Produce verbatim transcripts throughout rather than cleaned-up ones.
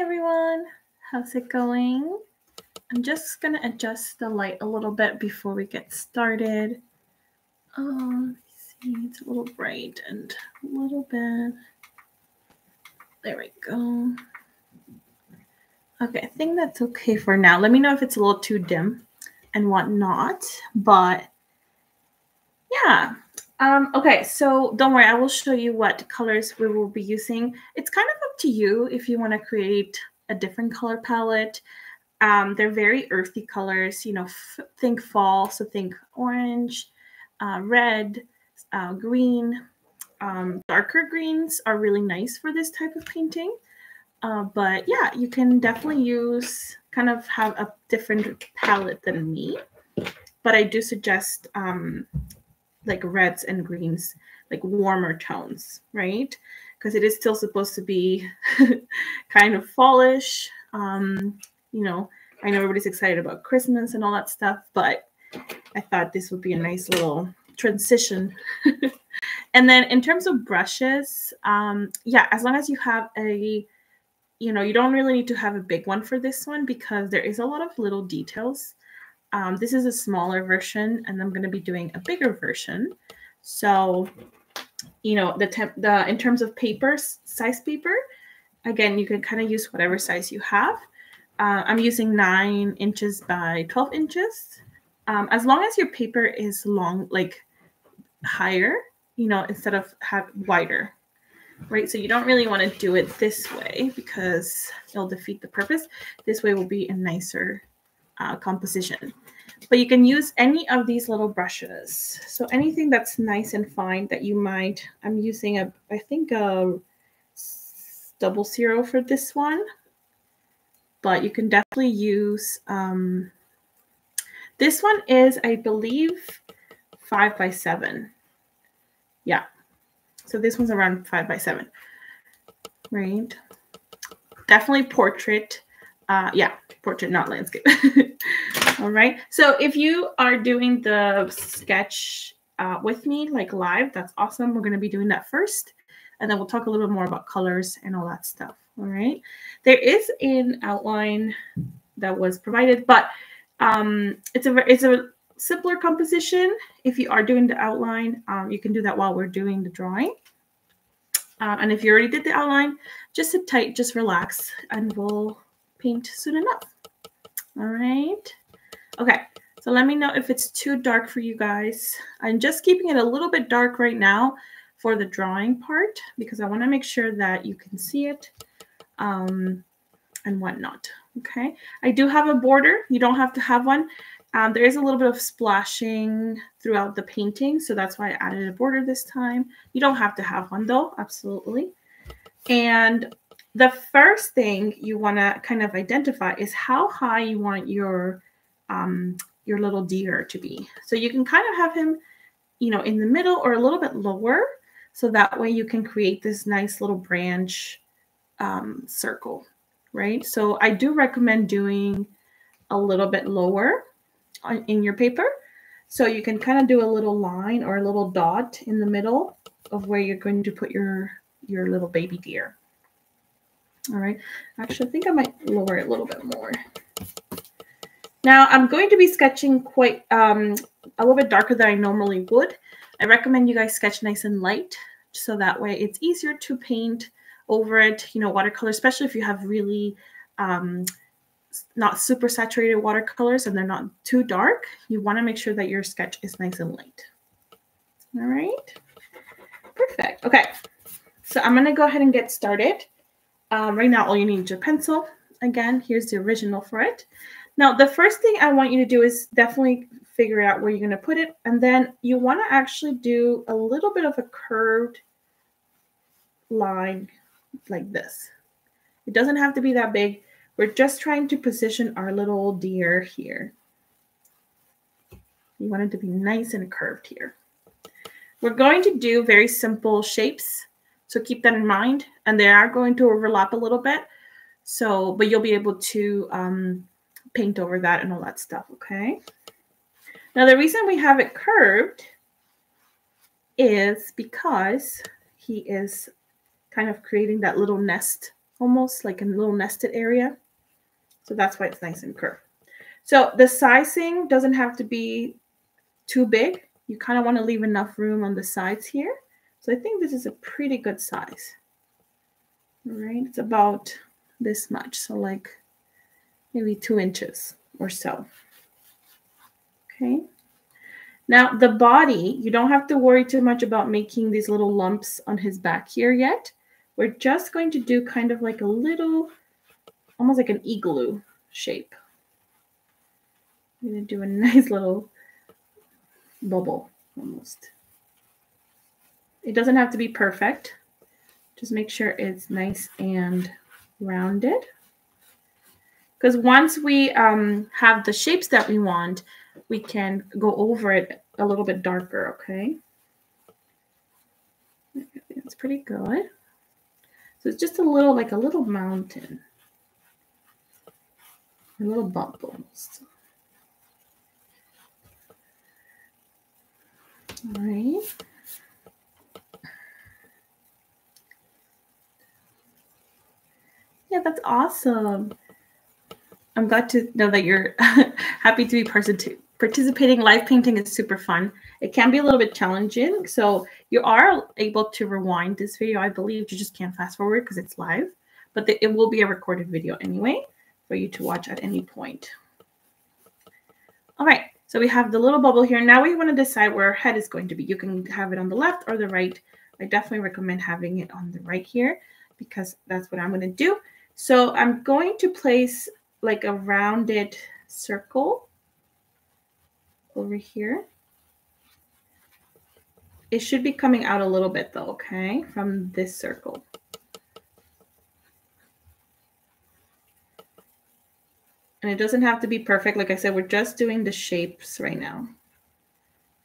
Hi everyone, how's it going? I'm just gonna adjust the light a little bit before we get started. Um, see, it's a little bright and a little bit. There we go. Okay, I think that's okay for now. Let me know if it's a little too dim and whatnot, but yeah. Um, okay, so don't worry, I will show you what colors we will be using. It's kind of up to you if you want to create a different color palette. Um, they're very earthy colors, you know, f think fall, so think orange, uh, red, uh, green. Um, darker greens are really nice for this type of painting. Uh, but yeah, you can definitely use, kind of have a different palette than me. But I do suggest... Um, like reds and greens, like warmer tones, right? Because it is still supposed to be kind of fallish. Um, you know, I know everybody's excited about Christmas and all that stuff, but I thought this would be a nice little transition. And then in terms of brushes, um, yeah, as long as you have a, you know, you don't really need to have a big one for this one because there is a lot of little details. Um, this is a smaller version, and I'm going to be doing a bigger version. So, you know, the, temp the in terms of paper, size paper, again, you can kind of use whatever size you have. Uh, I'm using nine inches by twelve inches. Um, as long as your paper is long, like higher, you know, instead of have wider, right? So you don't really want to do it this way because it'll defeat the purpose. This way will be a nicer Uh, composition, but you can use any of these little brushes. So anything that's nice and fine that you might, I'm using a, I think a double zero for this one, but you can definitely use, um, this one is, I believe, five by seven. Yeah. So this one's around five by seven, right? Definitely portrait. Uh, yeah, portrait, not landscape. All right. So if you are doing the sketch uh, with me, like live, that's awesome. We're going to be doing that first. And then we'll talk a little bit more about colors and all that stuff. All right. There is an outline that was provided, but um, it's a it's a simpler composition. If you are doing the outline, um, you can do that while we're doing the drawing. Uh, and if you already did the outline, just sit tight, just relax, and we'll paint soon enough. All right. Okay. So let me know if it's too dark for you guys. I'm just keeping it a little bit dark right now for the drawing part because I want to make sure that you can see it um, and whatnot. Okay. I do have a border. You don't have to have one. Um, there is a little bit of splashing throughout the painting. So that's why I added a border this time. You don't have to have one though. Absolutely. And the first thing you want to kind of identify is how high you want your um, your little deer to be. So you can kind of have him, you know, in the middle or a little bit lower. So that way you can create this nice little branch um, circle, right? So I do recommend doing a little bit lower on, in your paper. So you can kind of do a little line or a little dot in the middle of where you're going to put your, your little baby deer. All right. Actually, I think I might lower it a little bit more. Now, I'm going to be sketching quite um, a little bit darker than I normally would. I recommend you guys sketch nice and light, so that way it's easier to paint over it, you know, watercolor, especially if you have really um, not super saturated watercolors and they're not too dark. You want to make sure that your sketch is nice and light. All right. Perfect. Okay. So I'm going to go ahead and get started. Um, right now, all you need is your pencil. Again, here's the original for it. Now, the first thing I want you to do is definitely figure out where you're going to put it. And then you want to actually do a little bit of a curved line like this. It doesn't have to be that big. We're just trying to position our little deer here. You want it to be nice and curved here. We're going to do very simple shapes. So keep that in mind, and they are going to overlap a little bit. So, but you'll be able to um, paint over that and all that stuff. Okay. Now the reason we have it curved is because he is kind of creating that little nest almost like a little nested area. So that's why it's nice and curved. So the sizing doesn't have to be too big. You kind of want to leave enough room on the sides here. So I think this is a pretty good size. All right, it's about this much. So like maybe two inches or so. Okay. Now the body, you don't have to worry too much about making these little lumps on his back here yet. We're just going to do kind of like a little, almost like an igloo shape. I'm going to do a nice little bubble almost. It doesn't have to be perfect. Just make sure it's nice and rounded. Because once we um, have the shapes that we want, we can go over it a little bit darker, okay? It's pretty good. So it's just a little, like a little mountain. A little bump almost. All right. Yeah, that's awesome. I'm glad to know that you're happy to be participating. Live painting is super fun. It can be a little bit challenging. So you are able to rewind this video. I believe you just can't fast forward because it's live, but the, it will be a recorded video anyway for you to watch at any point. All right. So we have the little bubble here. Now we want to decide where our head is going to be. You can have it on the left or the right. I definitely recommend having it on the right here because that's what I'm going to do. So I'm going to place like a rounded circle over here. It should be coming out a little bit though, okay, from this circle. And it doesn't have to be perfect. Like I said, we're just doing the shapes right now.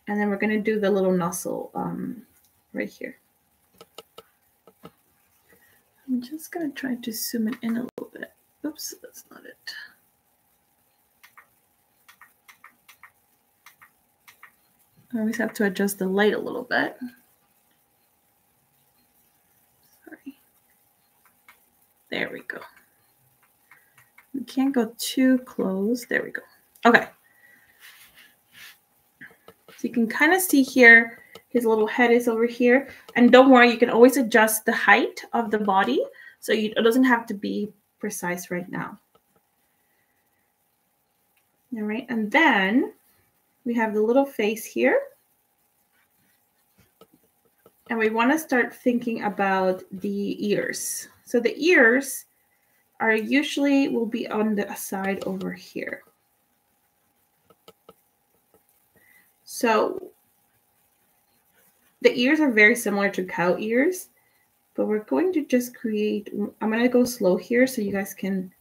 And then we're going to do the little nozzle um, right here. I'm just going to try to zoom it in a little bit. Oops, that's not it. I always have to adjust the light a little bit. Sorry. There we go. We can't go too close. There we go. Okay. So you can kind of see here, his little head is over here. And don't worry, you can always adjust the height of the body. So you, it doesn't have to be precise right now. All right. And then we have the little face here. And we want to start thinking about the ears. So the ears are usually will be on the side over here. So the ears are very similar to cow ears, but we're going to just create, I'm going to go slow here so you guys can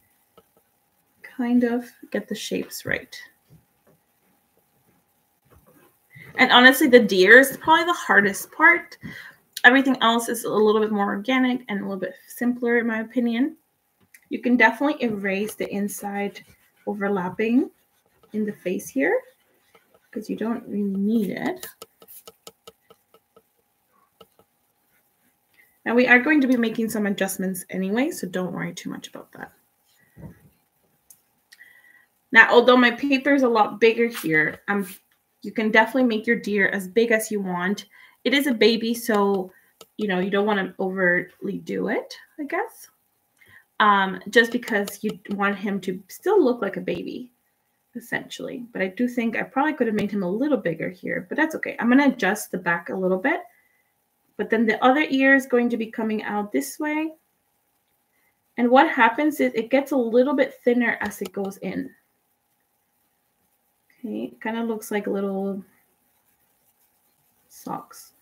kind of get the shapes right. And honestly, the deer is probably the hardest part. Everything else is a little bit more organic and a little bit simpler in my opinion. You can definitely erase the inside overlapping in the face here because you don't really need it. And we are going to be making some adjustments anyway, so don't worry too much about that. Now, although my paper is a lot bigger here, um, you can definitely make your deer as big as you want. It is a baby, so you know you don't want to overly do it, I guess. Um, just because you want him to still look like a baby, essentially. But I do think I probably could have made him a little bigger here, but that's okay. I'm going to adjust the back a little bit. But then the other ear is going to be coming out this way. And what happens is it gets a little bit thinner as it goes in. Okay, it kind of looks like little socks.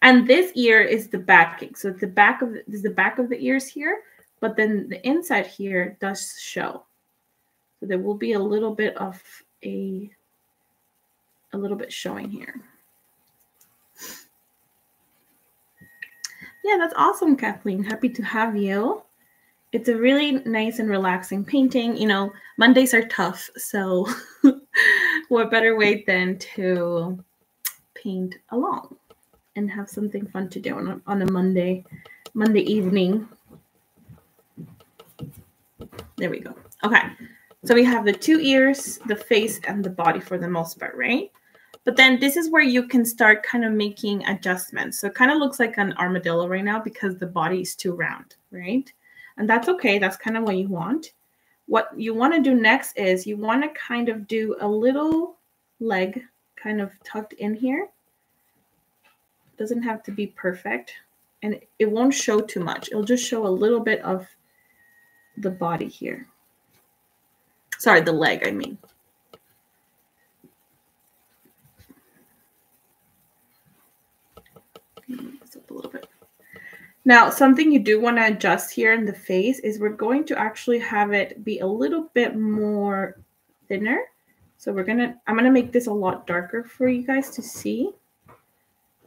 And this ear is the backing. So the back of the, this is the back of the ears here, but then the inside here does show. So there will be a little bit of a, a little bit showing here. Yeah, that's awesome, Kathleen. Happy to have you. It's a really nice and relaxing painting. You know, Mondays are tough, so what better way than to paint along and have something fun to do on a, on a Monday Monday evening. There we go. Okay. So we have the two ears, the face, and the body for the most part, right? But then this is where you can start kind of making adjustments. So it kind of looks like an armadillo right now because the body is too round, right? And that's okay. That's kind of what you want. What you want to do next is you want to kind of do a little leg kind of tucked in here. It doesn't have to be perfect. And it won't show too much. It'll just show a little bit of the body here. Sorry, the leg, I mean. Move this up a little bit. Now, something you do want to adjust here in the face is we're going to actually have it be a little bit more thinner. So we're gonna, I'm gonna make this a lot darker for you guys to see.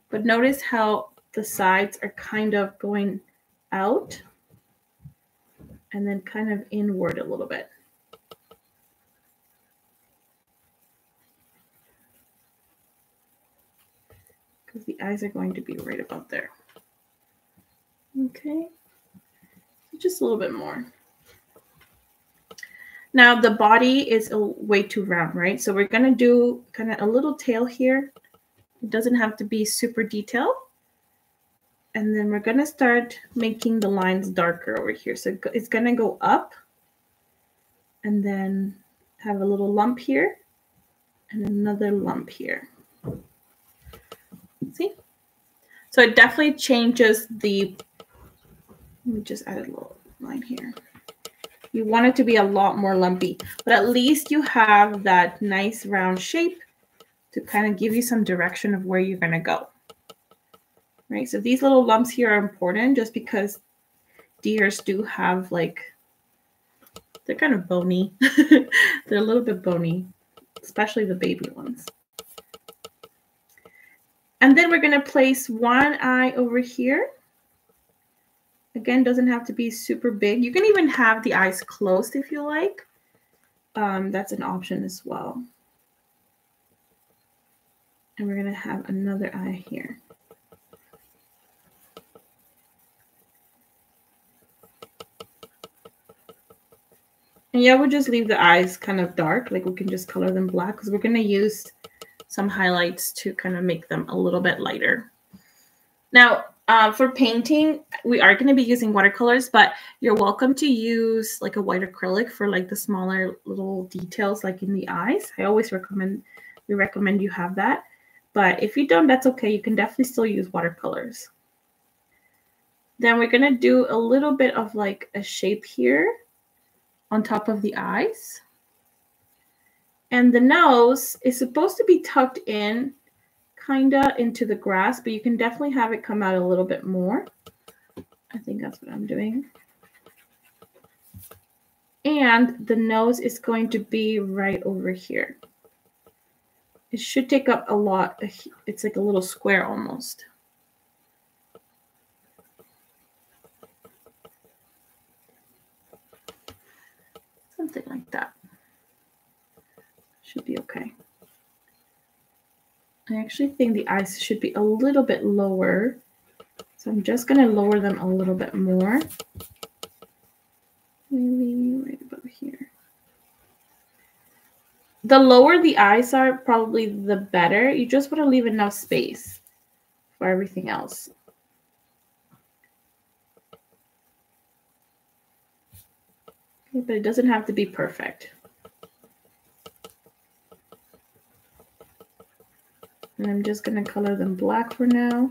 But notice how the sides are kind of going out and then kind of inward a little bit. Because the eyes are going to be right about there. Okay, so just a little bit more. Now the body is a way too round, right? So we're gonna do kind of a little tail here. It doesn't have to be super detailed. And then we're gonna start making the lines darker over here. So it's gonna go up and then have a little lump here and another lump here. See? So it definitely changes the, let me just add a little line here. You want it to be a lot more lumpy, but at least you have that nice round shape to kind of give you some direction of where you're going to go. Right? So these little lumps here are important just because deers do have like, they're kind of bony. They're a little bit bony, especially the baby ones. And then we're going to place one eye over here. Again, doesn't have to be super big. You can even have the eyes closed if you like. Um, that's an option as well. And we're going to have another eye here. And yeah, we'll just leave the eyes kind of dark. Like we can just color them black because we're going to use some highlights to kind of make them a little bit lighter. Now, uh, for painting, we are going to be using watercolors, but you're welcome to use like a white acrylic for like the smaller little details, like in the eyes. I always recommend, we recommend you have that. But if you don't, that's okay. You can definitely still use watercolors. Then we're going to do a little bit of like a shape here on top of the eyes. And the nose is supposed to be tucked in kind of into the grass, but you can definitely have it come out a little bit more. I think that's what I'm doing. And the nose is going to be right over here. It should take up a lot. It's like a little square almost. Something like that. Should be okay. I actually think the eyes should be a little bit lower. So I'm just going to lower them a little bit more. Maybe right above here. The lower the eyes are, probably the better. You just want to leave enough space for everything else. Okay, but it doesn't have to be perfect. And I'm just going to color them black for now.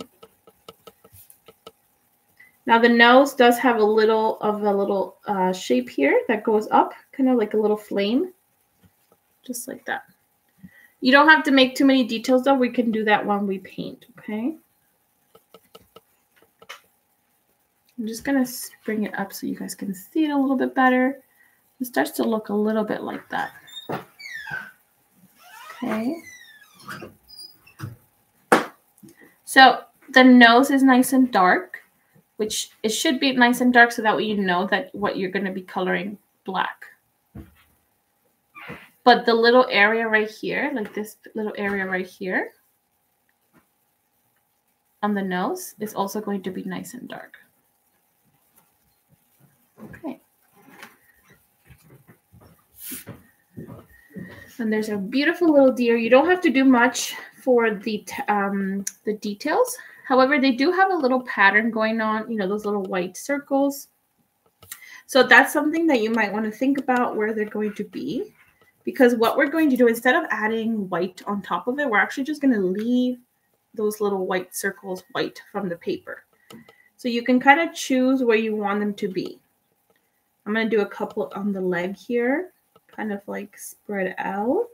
Now the nose does have a little of a little uh, shape here that goes up, kind of like a little flame, just like that. You don't have to make too many details though. We can do that when we paint, okay? I'm just going to bring it up so you guys can see it a little bit better. It starts to look a little bit like that. Okay. So the nose is nice and dark, which it should be nice and dark so that way you know that what you're going to be coloring black. But the little area right here, like this little area right here on the nose, is also going to be nice and dark. And there's a beautiful little deer. You don't have to do much for the um, the details. However, they do have a little pattern going on, you know, those little white circles. So that's something that you might want to think about where they're going to be, because what we're going to do, instead of adding white on top of it, we're actually just going to leave those little white circles white from the paper. So you can kind of choose where you want them to be. I'm going to do a couple on the leg here, kind of like spread out.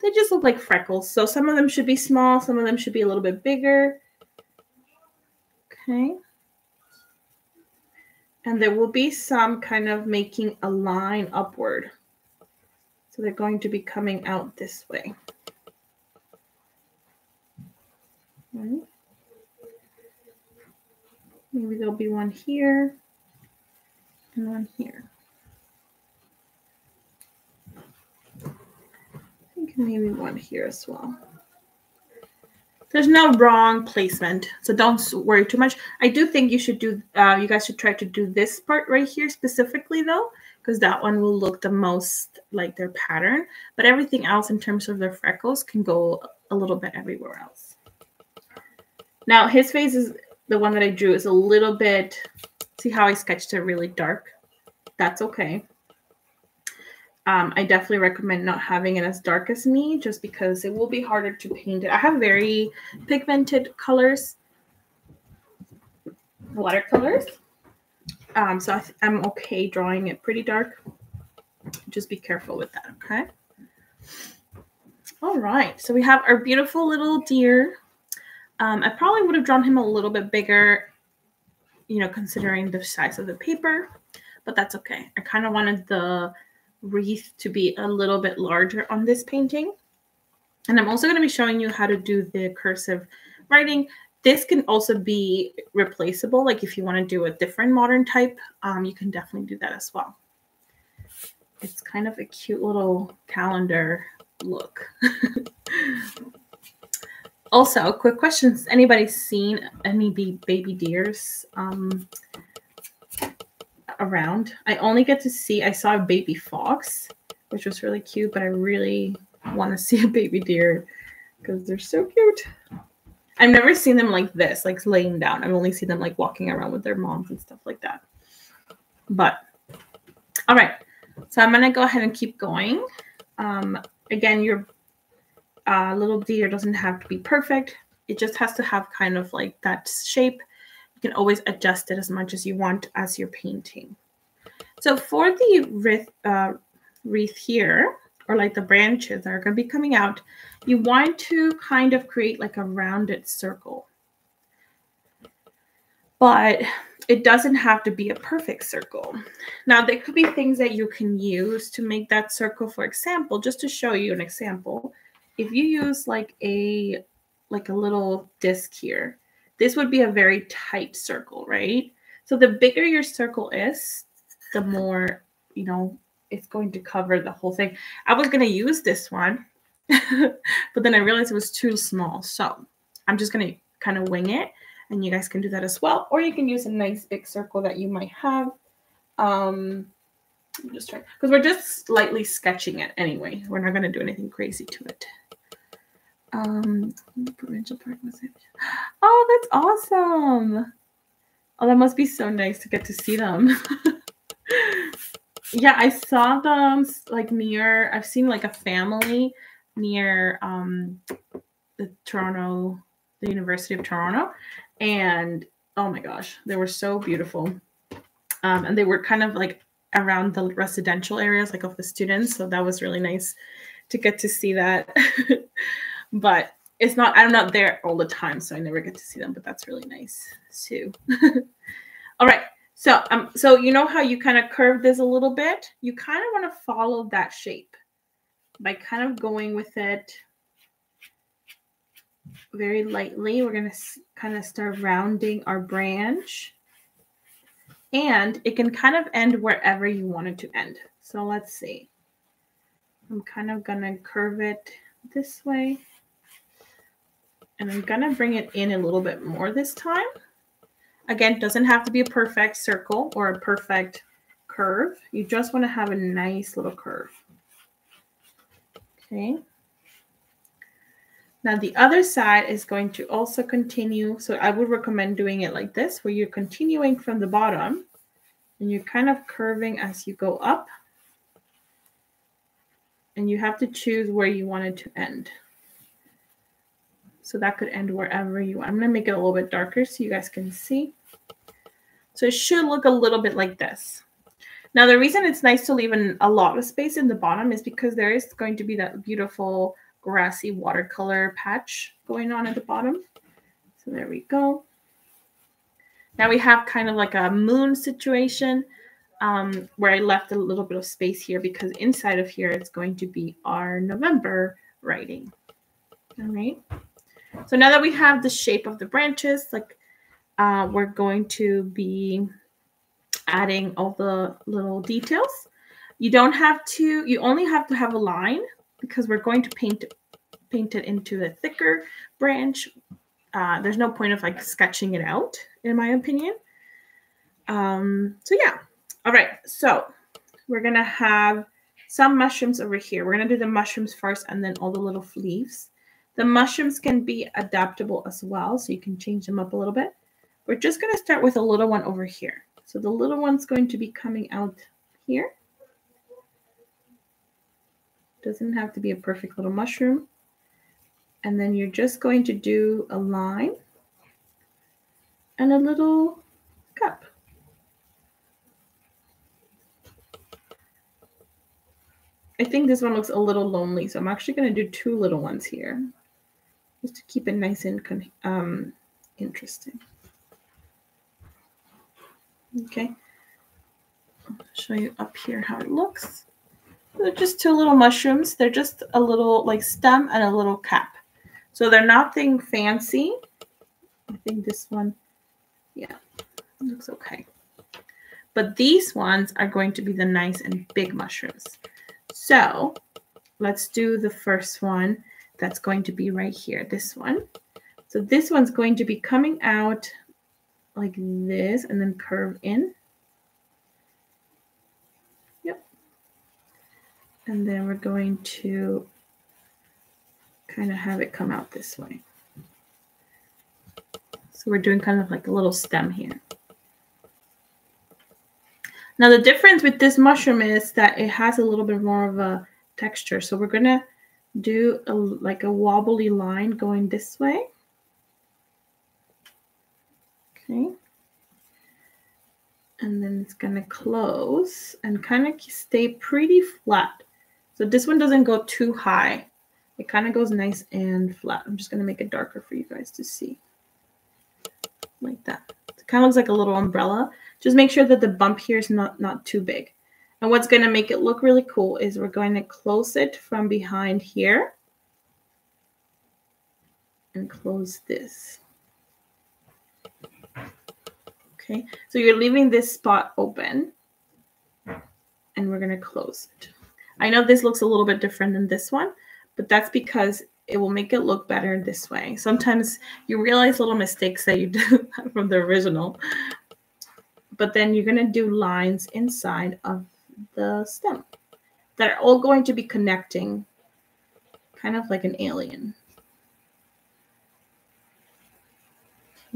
They just look like freckles. So some of them should be small. Some of them should be a little bit bigger. Okay. And there will be some kind of making a line upward. So they're going to be coming out this way. Right. Maybe there'll be one here and one here. Maybe one here as well. There's no wrong placement, so don't worry too much. I do think you should do, uh, you guys should try to do this part right here specifically though, because that one will look the most like their pattern, but everything else in terms of their freckles can go a little bit everywhere else. Now his face is the one that I drew is a little bit, see how I sketched it really dark? That's okay. Um, I definitely recommend not having it as dark as me, just because it will be harder to paint it. I have very pigmented colors, watercolors. Um, so I I'm okay drawing it pretty dark. Just be careful with that, okay? All right, so we have our beautiful little deer. Um, I probably would have drawn him a little bit bigger, you know, considering the size of the paper, but that's okay. I kind of wanted the wreath to be a little bit larger on this painting. And I'm also going to be showing you how to do the cursive writing. This can also be replaceable. Like if you want to do a different modern type, um, you can definitely do that as well. It's kind of a cute little calendar look. Also, quick questions. Anybody seen any baby deers? Um, around. I only get to see, I saw a baby fox, which was really cute, but I really want to see a baby deer because they're so cute. I've never seen them like this, like laying down. I've only seen them like walking around with their moms and stuff like that. But all right, so I'm going to go ahead and keep going. Um, again, your uh, little deer doesn't have to be perfect. It just has to have kind of like that shape. You can always adjust it as much as you want as you're painting. So for the wreath, uh, wreath here, or like the branches that are going to be coming out, you want to kind of create like a rounded circle. But it doesn't have to be a perfect circle. Now, there could be things that you can use to make that circle. For example, just to show you an example, if you use like a, like a little disc here, this would be a very tight circle, right? So the bigger your circle is, the more, you know, it's going to cover the whole thing. I was going to use this one, but then I realized it was too small. So I'm just going to kind of wing it, and you guys can do that as well. Or you can use a nice big circle that you might have. Um, I'm just trying, because we're just slightly sketching it anyway. We're not going to do anything crazy to it. Um, provincial park was it? Oh, that's awesome! Oh, that must be so nice to get to see them. Yeah, I saw them like near. I've seen like a family near um the Toronto, the University of Toronto, and oh my gosh, they were so beautiful. Um, and they were kind of like around the residential areas, like of the students. So that was really nice to get to see that. But it's not, I'm not there all the time, so I never get to see them, but that's really nice too. All right, so um, so you know how you kind of curve this a little bit? You kind of want to follow that shape by kind of going with it very lightly. We're going to kind of start rounding our branch. And it can kind of end wherever you want it to end. So let's see. I'm kind of going to curve it this way. And I'm going to bring it in a little bit more this time. Again, it doesn't have to be a perfect circle or a perfect curve. You just want to have a nice little curve. Okay. Now the other side is going to also continue. So I would recommend doing it like this, where you're continuing from the bottom and you're kind of curving as you go up. And you have to choose where you want it to end. So that could end wherever you want. I'm going to make it a little bit darker so you guys can see. So it should look a little bit like this. Now, the reason it's nice to leave in a lot of space in the bottom is because there is going to be that beautiful grassy watercolor patch going on at the bottom. So there we go. Now we have kind of like a moon situation um, where I left a little bit of space here because inside of here it's going to be our November writing. All right. So now that we have the shape of the branches, like uh, we're going to be adding all the little details. You don't have to, you only have to have a line, because we're going to paint paint it into the thicker branch. Uh, there's no point of like sketching it out, in my opinion. Um, so yeah. All right. So we're going to have some mushrooms over here. We're going to do the mushrooms first and then all the little leaves. The mushrooms can be adaptable as well, so you can change them up a little bit. We're just going to start with a little one over here. So the little one's going to be coming out here. Doesn't have to be a perfect little mushroom. And then you're just going to do a line and a little cup. I think this one looks a little lonely, so I'm actually going to do two little ones here just to keep it nice and um, interesting. Okay, I'll show you up here how it looks. They're just two little mushrooms. They're just a little like stem and a little cap. So they're nothing fancy. I think this one, yeah, looks okay. But these ones are going to be the nice and big mushrooms. So let's do the first one that's going to be right here, this one. So this one's going to be coming out like this and then curve in. And then we're going to kind of have it come out this way. So we're doing kind of like a little stem here. Now the difference with this mushroom is that it has a little bit more of a texture. So we're gonna do a, like a wobbly line going this way. Okay. And then it's gonna close and kind of stay pretty flat. So this one doesn't go too high. It kind of goes nice and flat. I'm just going to make it darker for you guys to see. Like that. It kind of looks like a little umbrella. Just make sure that the bump here is not, not too big. And what's going to make it look really cool is we're going to close it from behind here. And close this. Okay, so you're leaving this spot open. And we're going to close it. I know this looks a little bit different than this one, but that's because it will make it look better this way. Sometimes you realize little mistakes that you do from the original, but then you're going to do lines inside of the stem that are all going to be connecting, kind of like an alien.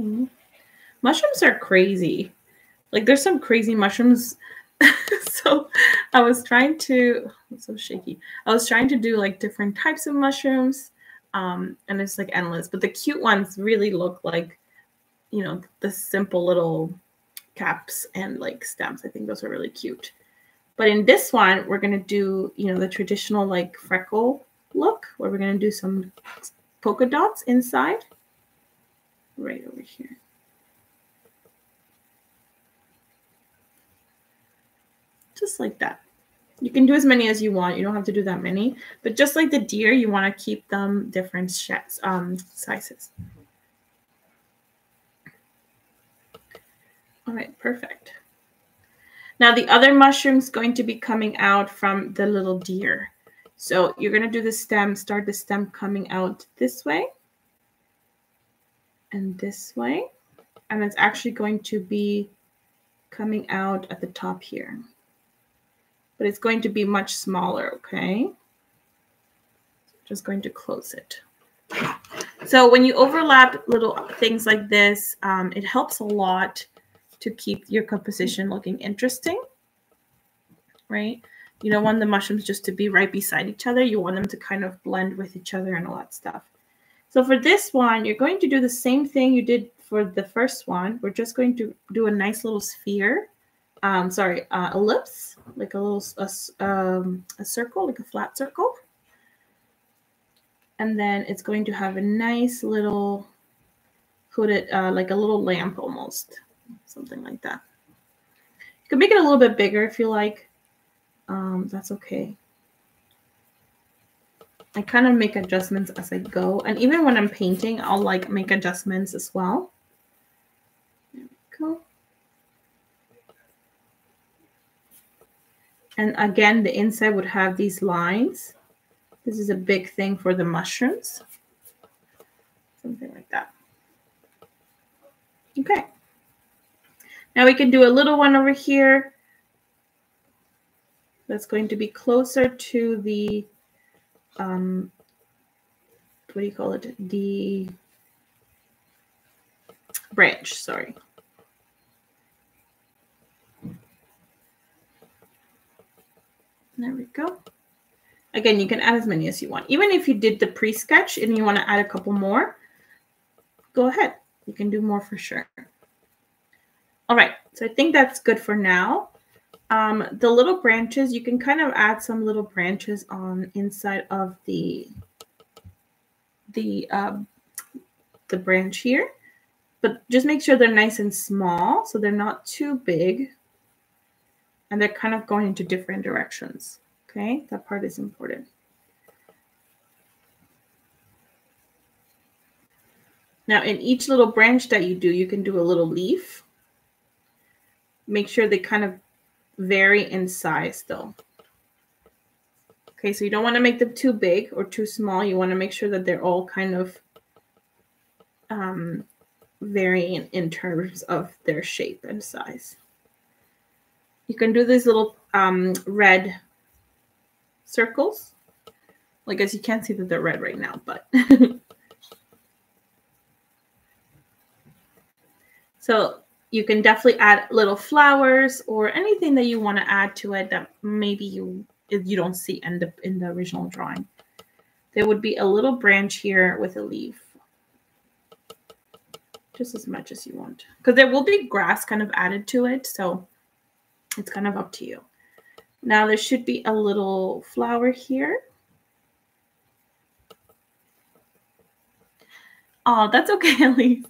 Okay. Mushrooms are crazy. Like there's some crazy mushrooms. So I was trying to, it's so shaky. I was trying to do like different types of mushrooms. Um, and it's like endless, but the cute ones really look like, you know, the simple little caps and like stems. I think those are really cute. But in this one, we're going to do, you know, the traditional like freckle look where we're going to do some polka dots inside right over here. Just like that. You can do as many as you want. You don't have to do that many, but just like the deer, you want to keep them different shapes, um, sizes. All right, perfect. Now the other mushroom's going to be coming out from the little deer. So you're going to do the stem, start the stem coming out this way and this way. And it's actually going to be coming out at the top here. But it's going to be much smaller, okay? just going to close it. So when you overlap little things like this, um, it helps a lot to keep your composition looking interesting, right? You don't want the mushrooms just to be right beside each other. You want them to kind of blend with each other and all that stuff. So for this one, you're going to do the same thing you did for the first one. We're just going to do a nice little sphere, um, sorry, uh, ellipse, like a little a, um, a circle, like a flat circle. And then it's going to have a nice little hooded, uh, like a little lamp almost, something like that. You can make it a little bit bigger if you like. Um, that's okay. I kind of make adjustments as I go. And even when I'm painting, I'll like make adjustments as well. There we go. And again, the inside would have these lines. This is a big thing for the mushrooms. Something like that. Okay. Now we can do a little one over here. That's going to be closer to the, um, what do you call it? The branch, sorry. There we go. Again, you can add as many as you want. Even if you did the pre-sketch and you want to add a couple more, go ahead. You can do more for sure. All right, so I think that's good for now. Um, the little branches, you can kind of add some little branches on inside of the the um, the branch here, but just make sure they're nice and small, so they're not too big, and they're kind of going into different directions. Okay, that part is important. Now, in each little branch that you do, you can do a little leaf. Make sure they kind of vary in size though. Okay, so you don't want to make them too big or too small. You want to make sure that they're all kind of um, varying in terms of their shape and size. You can do these little um, red circles. Well, I guess you can't see that they're red right now, but. So you can definitely add little flowers or anything that you want to add to it that maybe you you don't see in the, in the original drawing. There would be a little branch here with a leaf. Just as much as you want. Because there will be grass kind of added to it, so it's kind of up to you. Now there should be a little flower here. Oh, that's okay, Elise.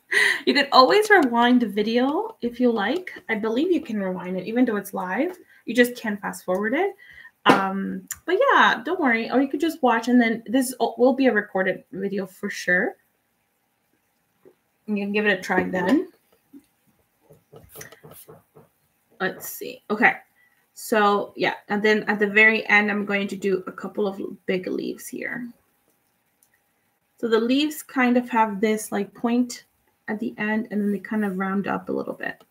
You can always rewind the video if you like. I believe you can rewind it, even though it's live. You just can't fast forward it. Um, but yeah, don't worry. Or you could just watch, and then this will be a recorded video for sure. You can give it a try then. Let's see. Okay. So yeah, and then at the very end, I'm going to do a couple of big leaves here. So the leaves kind of have this like point at the end, and then they kind of round up a little bit.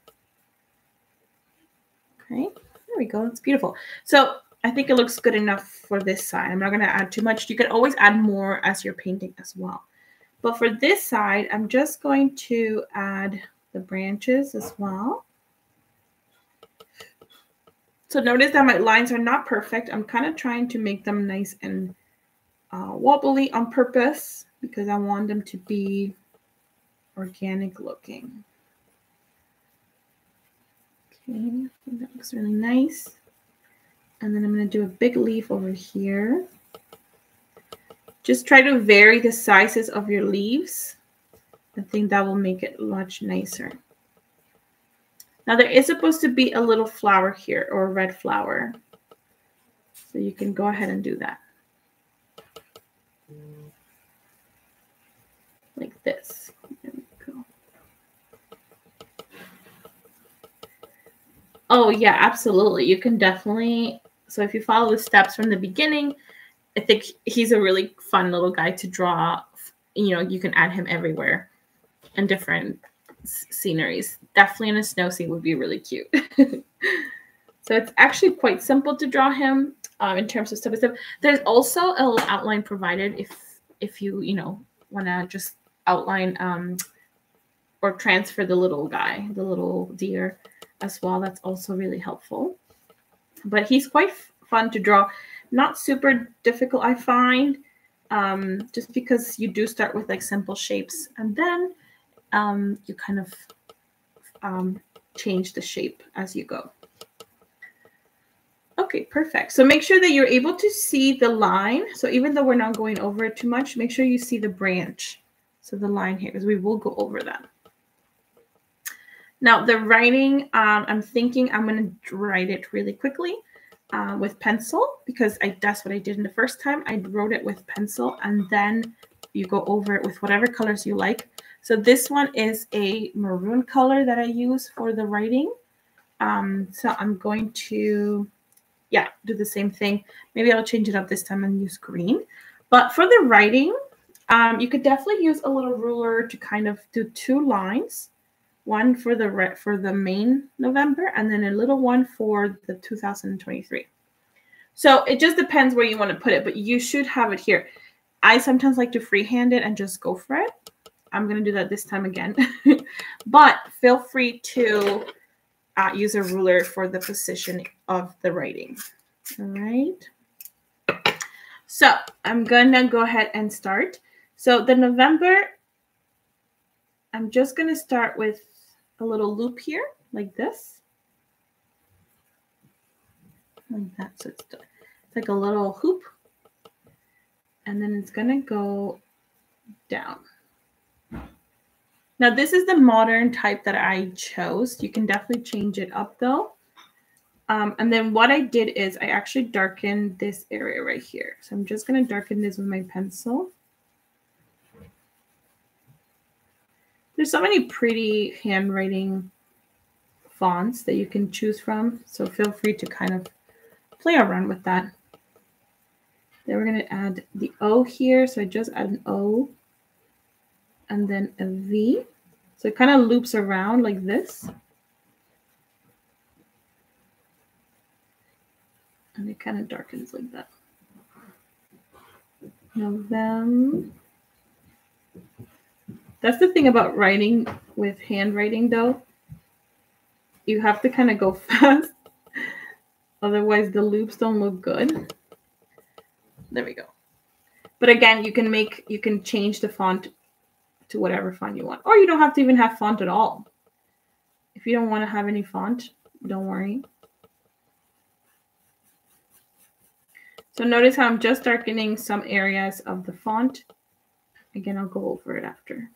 Okay, there we go. It's beautiful. So I think it looks good enough for this side. I'm not going to add too much. You can always add more as you're painting as well. But for this side, I'm just going to add the branches as well. So notice that my lines are not perfect. I'm kind of trying to make them nice and uh, wobbly on purpose, because I want them to be organic looking. Okay, I think that looks really nice. And then I'm going to do a big leaf over here. Just try to vary the sizes of your leaves. I think that will make it much nicer. Now there is supposed to be a little flower here, or a red flower. So you can go ahead and do that. Like this. There we go. Oh yeah, absolutely. You can definitely, so if you follow the steps from the beginning, I think he's a really fun little guy to draw. You know, you can add him everywhere and different sceneries. Definitely in a snow scene would be really cute. So it's actually quite simple to draw him. uh, in terms of step-by-step. There's also a little outline provided if if you, you know, want to just outline um, or transfer the little guy, the little deer as well. That's also really helpful. But he's quite fun to draw. Not super difficult, I find, um, just because you do start with like simple shapes and then um, you kind of um, change the shape as you go. Okay, perfect. So make sure that you're able to see the line. So even though we're not going over it too much, make sure you see the branch. So the line here, because we will go over that. Now the writing, um, I'm thinking I'm going to write it really quickly uh, with pencil, because I, that's what I did in the first time. I wrote it with pencil, and then you go over it with whatever colors you like. So this one is a maroon color that I use for the writing. Um, so I'm going to, yeah, do the same thing. Maybe I'll change it up this time and use green. But for the writing, um, you could definitely use a little ruler to kind of do two lines. One for the re for the main November, and then a little one for the two thousand twenty-three. So it just depends where you want to put it, but you should have it here. I sometimes like to freehand it and just go for it. I'm going to do that this time again. But feel free to uh, use a ruler for the position of the writing. All right. So I'm going to go ahead and start. So the November, I'm just going to start with a little loop here, like this, like that. So it's, it's like a little hoop, and then it's going to go down. Now this is the modern type that I chose. You can definitely change it up though. Um, and then what I did is I actually darkened this area right here. So I'm just going to darken this with my pencil. There's so many pretty handwriting fonts that you can choose from, so feel free to kind of play around with that. Then we're going to add the O here, so I just add an O and then a V. So it kind of loops around like this. And it kind of darkens like that. November. That's the thing about writing with handwriting, though. You have to kind of go fast. Otherwise, the loops don't look good. There we go. But again, you can make, you can change the font to whatever font you want. Or you don't have to even have font at all. If you don't want to have any font, don't worry. So notice how I'm just darkening some areas of the font. Again, I'll go over it after.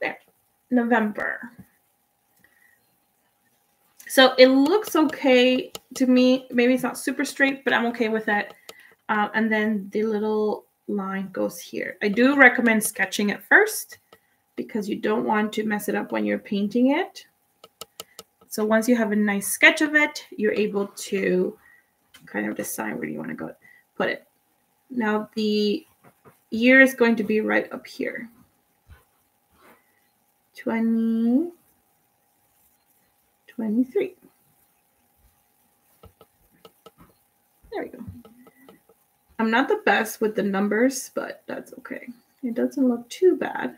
There, November. So it looks okay to me. Maybe it's not super straight, but I'm okay with that. Um, and then the little line goes here. I do recommend sketching it first because you don't want to mess it up when you're painting it. So once you have a nice sketch of it, you're able to kind of decide where you want to go put it. Now the year is going to be right up here. twenty twenty-three. There we go. I'm not the best with the numbers, but that's okay. It doesn't look too bad.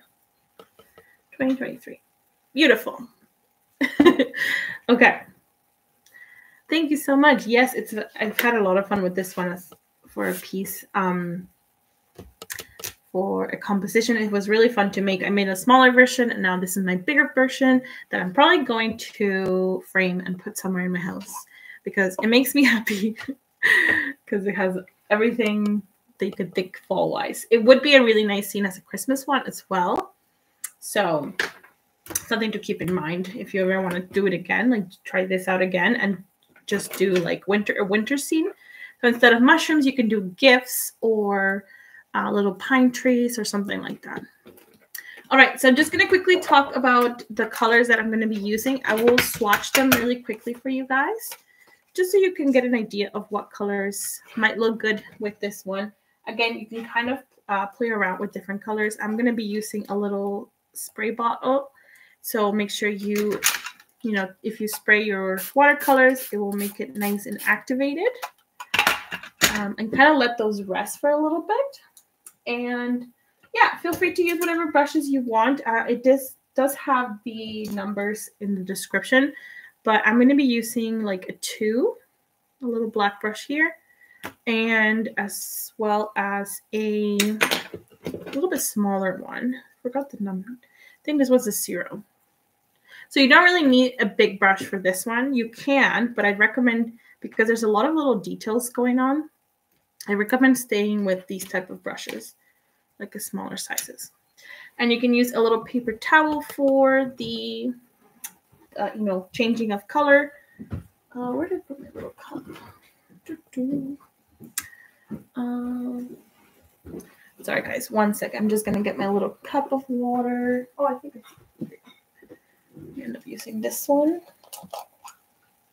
twenty twenty-three. Beautiful. Okay. Thank you so much. Yes, it's I've had a lot of fun with this one as for a piece, um, for a composition. It was really fun to make. I made a smaller version, and now this is my bigger version that I'm probably going to frame and put somewhere in my house because it makes me happy because it has everything that you could think fall-wise. It would be a really nice scene as a Christmas one as well. So something to keep in mind if you ever want to do it again, like try this out again and just do like winter a winter scene. So instead of mushrooms, you can do gifts or uh, little pine trees or something like that. All right, so I'm just going to quickly talk about the colors that I'm going to be using. I will swatch them really quickly for you guys, just so you can get an idea of what colors might look good with this one. Again, you can kind of uh, play around with different colors. I'm going to be using a little spray bottle, so make sure you you know, if you spray your watercolors, it will make it nice and activated. Um, and kind of let those rest for a little bit. And yeah, feel free to use whatever brushes you want. Uh, it does, does have the numbers in the description, but I'm going to be using like a two, a little black brush here, and as well as a little bit smaller one. Forgot the number. I think this was a zero. So you don't really need a big brush for this one. You can, but I'd recommend, because there's a lot of little details going on, I recommend staying with these type of brushes, like the smaller sizes. And you can use a little paper towel for the, uh, you know, changing of color. Uh, where did I put my little cup? Doo -doo. Um, sorry, guys. One sec. I'm just going to get my little cup of water. Oh, I think I end up using this one.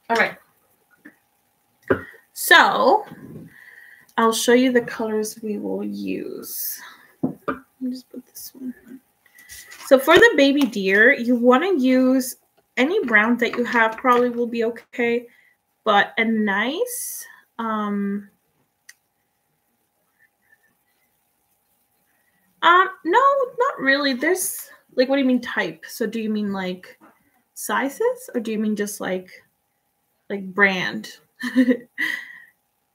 All right. So I'll show you the colors we will use. Let me just put this one. So for the baby deer, you want to use any brown that you have, probably will be okay, but a nice, um, um, no, not really. There's like, what do you mean type? So do you mean like sizes, or do you mean just like, like brand?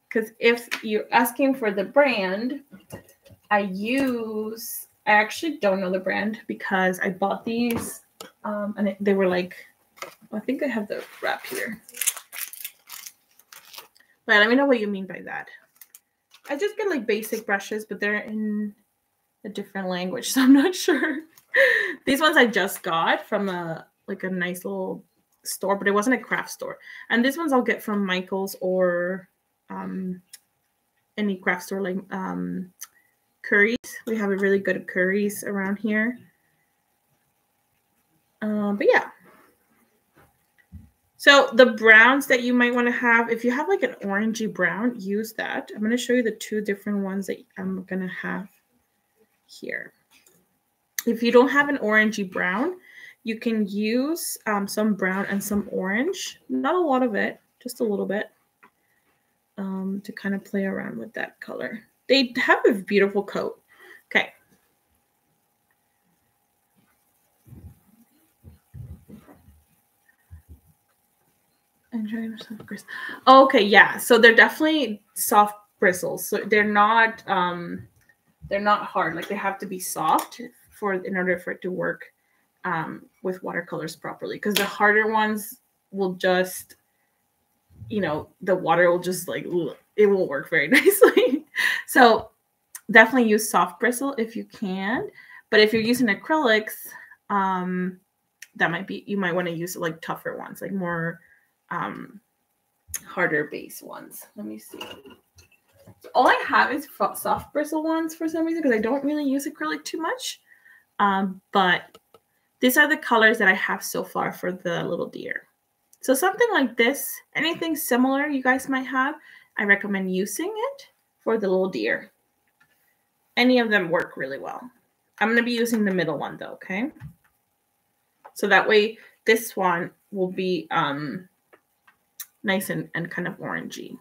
Because if you're asking for the brand, I use, I actually don't know the brand because I bought these um, and they were like, I think I have the wrap here. But let me know what you mean by that. I just get like basic brushes, but they're in a different language, so I'm not sure. These ones I just got from a, like a nice little store, but it wasn't a craft store. And these ones I'll get from Michael's or um, any craft store, like um, Curry's. We have a really good Curry's around here. Uh, but yeah. So the browns that you might want to have, if you have like an orangey brown, use that. I'm going to show you the two different ones that I'm going to have here. If you don't have an orangey brown, you can use um, some brown and some orange, not a lot of it, just a little bit, um, to kind of play around with that color. They have a beautiful coat. Okay. Enjoy yourself, Chris. Okay, yeah. So they're definitely soft bristles. So they're not, um, they're not hard. Like they have to be soft for in order for it to work. Um, with watercolors properly, because the harder ones will just, you know, the water will just like, it won't work very nicely. So definitely use soft bristle if you can, but if you're using acrylics, um, that might be, you might want to use like tougher ones, like more um, harder base ones. Let me see. So all I have is soft bristle ones for some reason, because I don't really use acrylic too much, um, but these are the colors that I have so far for the little deer. So something like this, anything similar you guys might have, I recommend using it for the little deer. Any of them work really well. I'm going to be using the middle one though, okay? So that way this one will be um, nice and, and kind of orangey.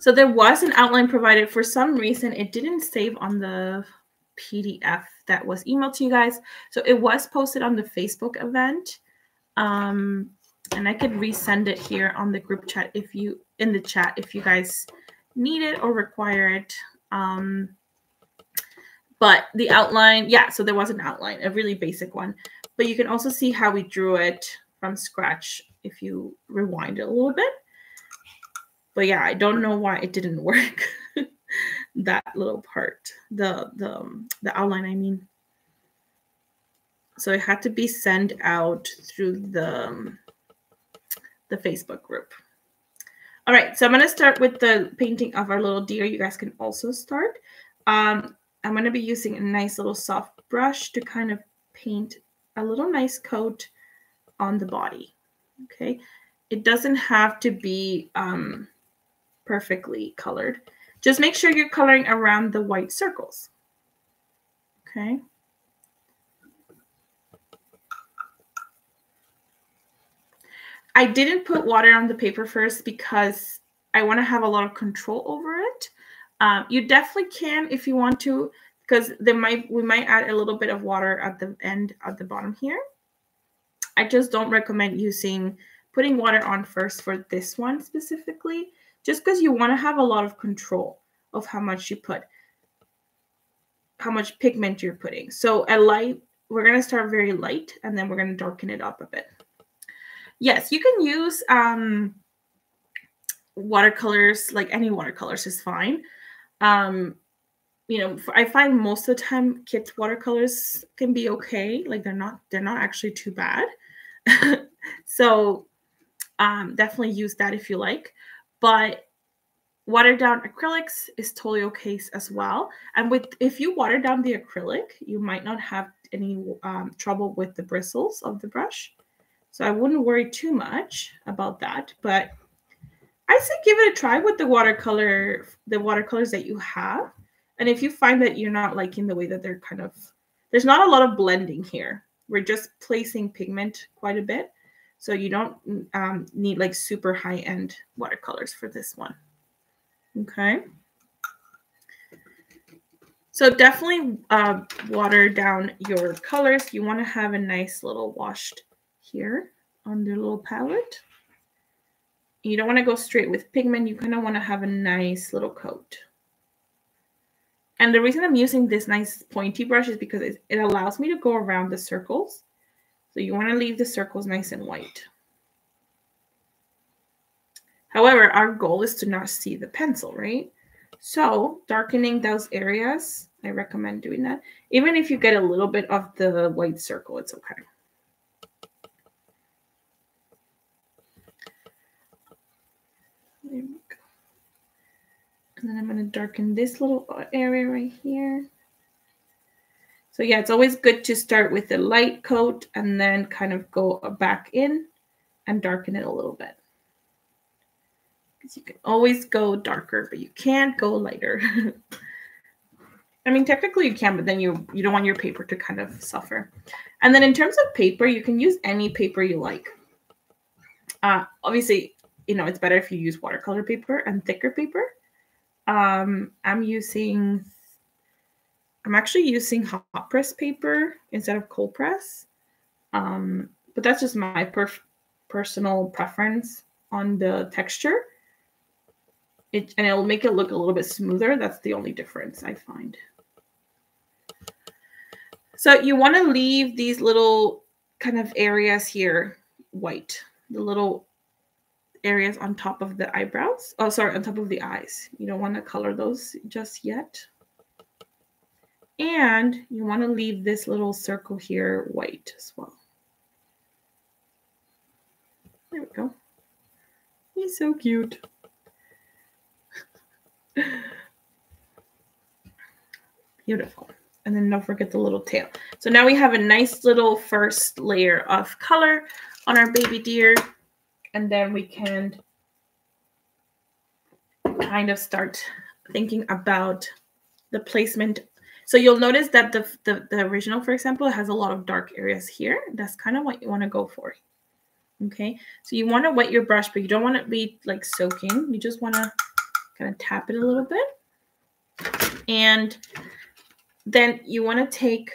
So there was an outline provided. For some reason, it didn't save on the P D F that was emailed to you guys. So it was posted on the Facebook event. Um, and I could resend it here on the group chat if you, in the chat, if you guys need it or require it. Um, but the outline, yeah, so there was an outline, a really basic one. But you can also see how we drew it from scratch if you rewind it a little bit. But yeah, I don't know why it didn't work. That little part, the the the outline, I mean. So it had to be sent out through the the Facebook group. All right, so I'm gonna start with the painting of our little deer. You guys can also start. Um, I'm gonna be using a nice little soft brush to kind of paint a little nice coat on the body. Okay, it doesn't have to be um, perfectly colored. Just make sure you're coloring around the white circles, okay? I didn't put water on the paper first because I want to have a lot of control over it. Um, you definitely can if you want to, because they might we might add a little bit of water at the end, at the bottom here. I just don't recommend using putting water on first for this one specifically, just because you want to have a lot of control of how much you put, how much pigment you're putting. So a light, we're going to start very light, and then we're going to darken it up a bit. Yes, you can use um, watercolors, like any watercolors is fine. Um, you know, I find most of the time kids' watercolors can be okay. Like they're not, they're not actually too bad. So um, definitely use that if you like. But watered down acrylics is totally okay as well. And with if you water down the acrylic, you might not have any um, trouble with the bristles of the brush. So I wouldn't worry too much about that. But I say give it a try with the watercolor, the watercolors that you have. And if you find that you're not liking the way that they're kind of, there's not a lot of blending here. We're just placing pigment quite a bit. So you don't um, need like super high-end watercolors for this one. Okay. So definitely uh, water down your colors. You want to have a nice little washed here on the little palette. You don't want to go straight with pigment. You kind of want to have a nice little coat. And the reason I'm using this nice pointy brush is because it, it allows me to go around the circles. So you want to leave the circles nice and white. However, our goal is to not see the pencil, right? So darkening those areas, I recommend doing that. Even if you get a little bit of the white circle, it's okay. There we go. And then I'm going to darken this little area right here. So yeah, it's always good to start with a light coat and then kind of go back in and darken it a little bit. Because you can always go darker, but you can't go lighter. I mean, technically you can, but then you, you don't want your paper to kind of suffer. And then in terms of paper, you can use any paper you like. Uh, obviously, you know, it's better if you use watercolor paper and thicker paper. Um, I'm using, I'm actually using hot press paper instead of cold press. Um, but that's just my per personal preference on the texture. It, and it'll make it look a little bit smoother. That's the only difference I find. So you want to leave these little kind of areas here white, the little areas on top of the eyebrows. Oh, sorry, on top of the eyes. You don't want to color those just yet. And you want to leave this little circle here white as well. There we go. He's so cute. Beautiful. And then don't forget the little tail. So now we have a nice little first layer of color on our baby deer. And then we can kind of start thinking about the placement. So you'll notice that the, the, the original, for example, has a lot of dark areas here. That's kind of what you want to go for. Okay, so you want to wet your brush, but you don't want it to be like soaking. You just want to kind of tap it a little bit. And then you want to take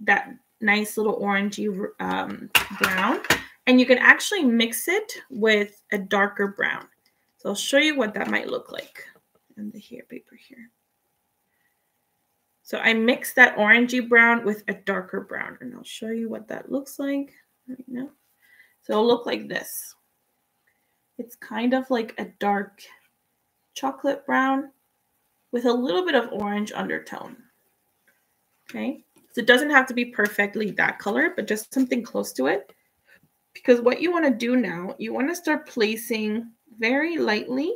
that nice little orangey um, brown, and you can actually mix it with a darker brown. So I'll show you what that might look like in the hair paper here. So I mixed that orangey brown with a darker brown, and I'll show you what that looks like right now. So it'll look like this. It's kind of like a dark chocolate brown with a little bit of orange undertone. Okay, so it doesn't have to be perfectly that color, but just something close to it. Because what you want to do now, you want to start placing very lightly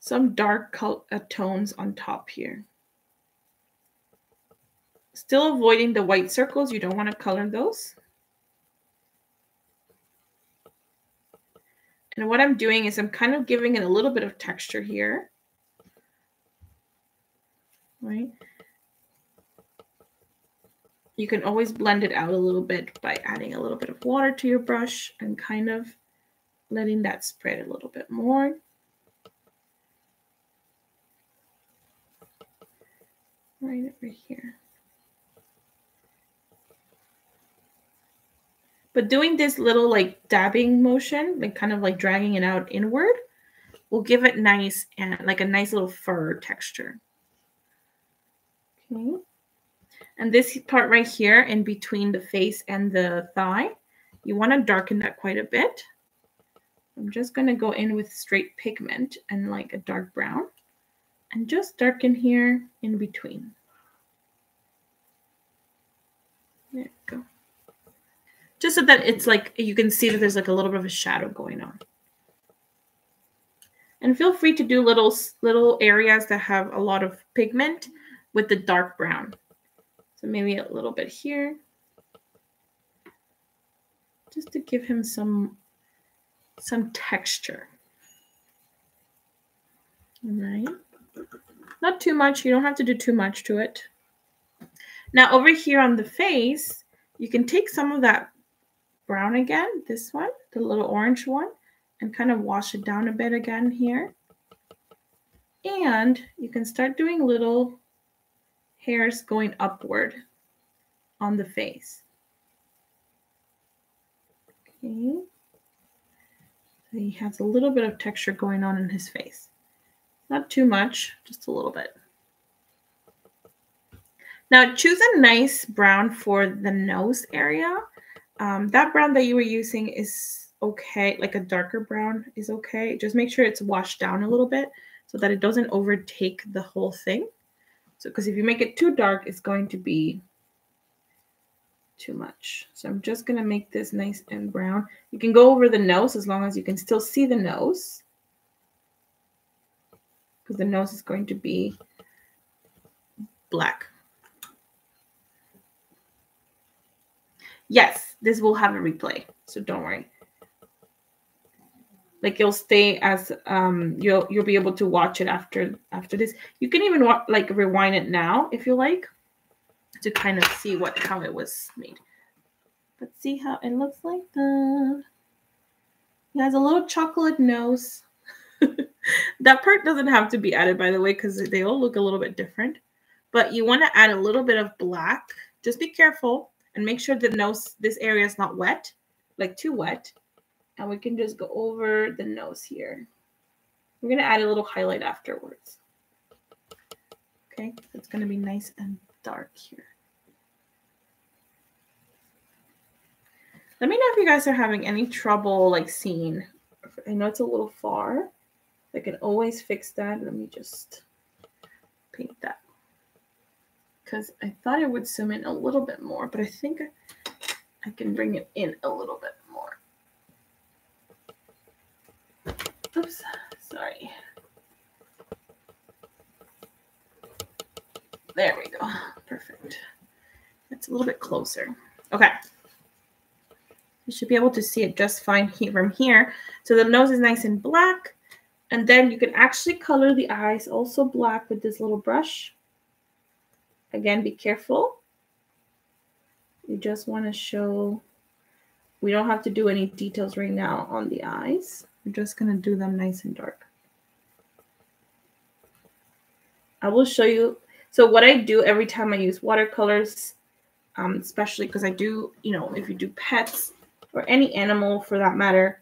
some dark tones on top here. Still avoiding the white circles. You don't want to color those. And what I'm doing is I'm kind of giving it a little bit of texture here, right? You can always blend it out a little bit by adding a little bit of water to your brush and kind of letting that spread a little bit more. Right over here. But doing this little like dabbing motion, like kind of like dragging it out inward, will give it nice and like a nice little fur texture. Okay. And this part right here in between the face and the thigh, you want to darken that quite a bit. I'm just going to go in with straight pigment and like a dark brown and just darken here in between. There you go. Just so that it's like, you can see that there's like a little bit of a shadow going on. And feel free to do little, little areas that have a lot of pigment with the dark brown. So maybe a little bit here, just to give him some, some texture. All right. Not too much. You don't have to do too much to it. Now over here on the face, you can take some of that brown again, this one, the little orange one, and kind of wash it down a bit again here. And you can start doing little hairs going upward on the face. Okay. So he has a little bit of texture going on in his face. Not too much, just a little bit. Now choose a nice brown for the nose area. Um, that brown that you were using is okay, like a darker brown is okay. Just make sure it's washed down a little bit so that it doesn't overtake the whole thing. So, because if you make it too dark, it's going to be too much. So I'm just gonna make this nice and brown. You can go over the nose as long as you can still see the nose. Because the nose is going to be black. Yes, this will have a replay, so don't worry. Like you'll stay as um you'll you'll be able to watch it after after this. You can even watch, like rewind it now if you like, to kind of see what how it was made. But see how it looks like that. It has a little chocolate nose. That part doesn't have to be added, by the way, because they all look a little bit different. But you want to add a little bit of black. Just be careful and make sure the nose, this area is not wet, like too wet. And we can just go over the nose here. We're going to add a little highlight afterwards. Okay, it's going to be nice and dark here. Let me know if you guys are having any trouble like seeing. I know it's a little far. I can always fix that. Let me just paint that. Because I thought I would zoom in a little bit more, but I think I can bring it in a little bit more. Oops, sorry. There we go. Perfect. It's a little bit closer. Okay. You should be able to see it just fine from here. So the nose is nice and black. And then you can actually color the eyes also black with this little brush. Again, be careful. You just want to show, we don't have to do any details right now on the eyes. We're just going to do them nice and dark. I will show you. So what I do every time I use watercolors, um, especially because I do, you know, if you do pets or any animal for that matter,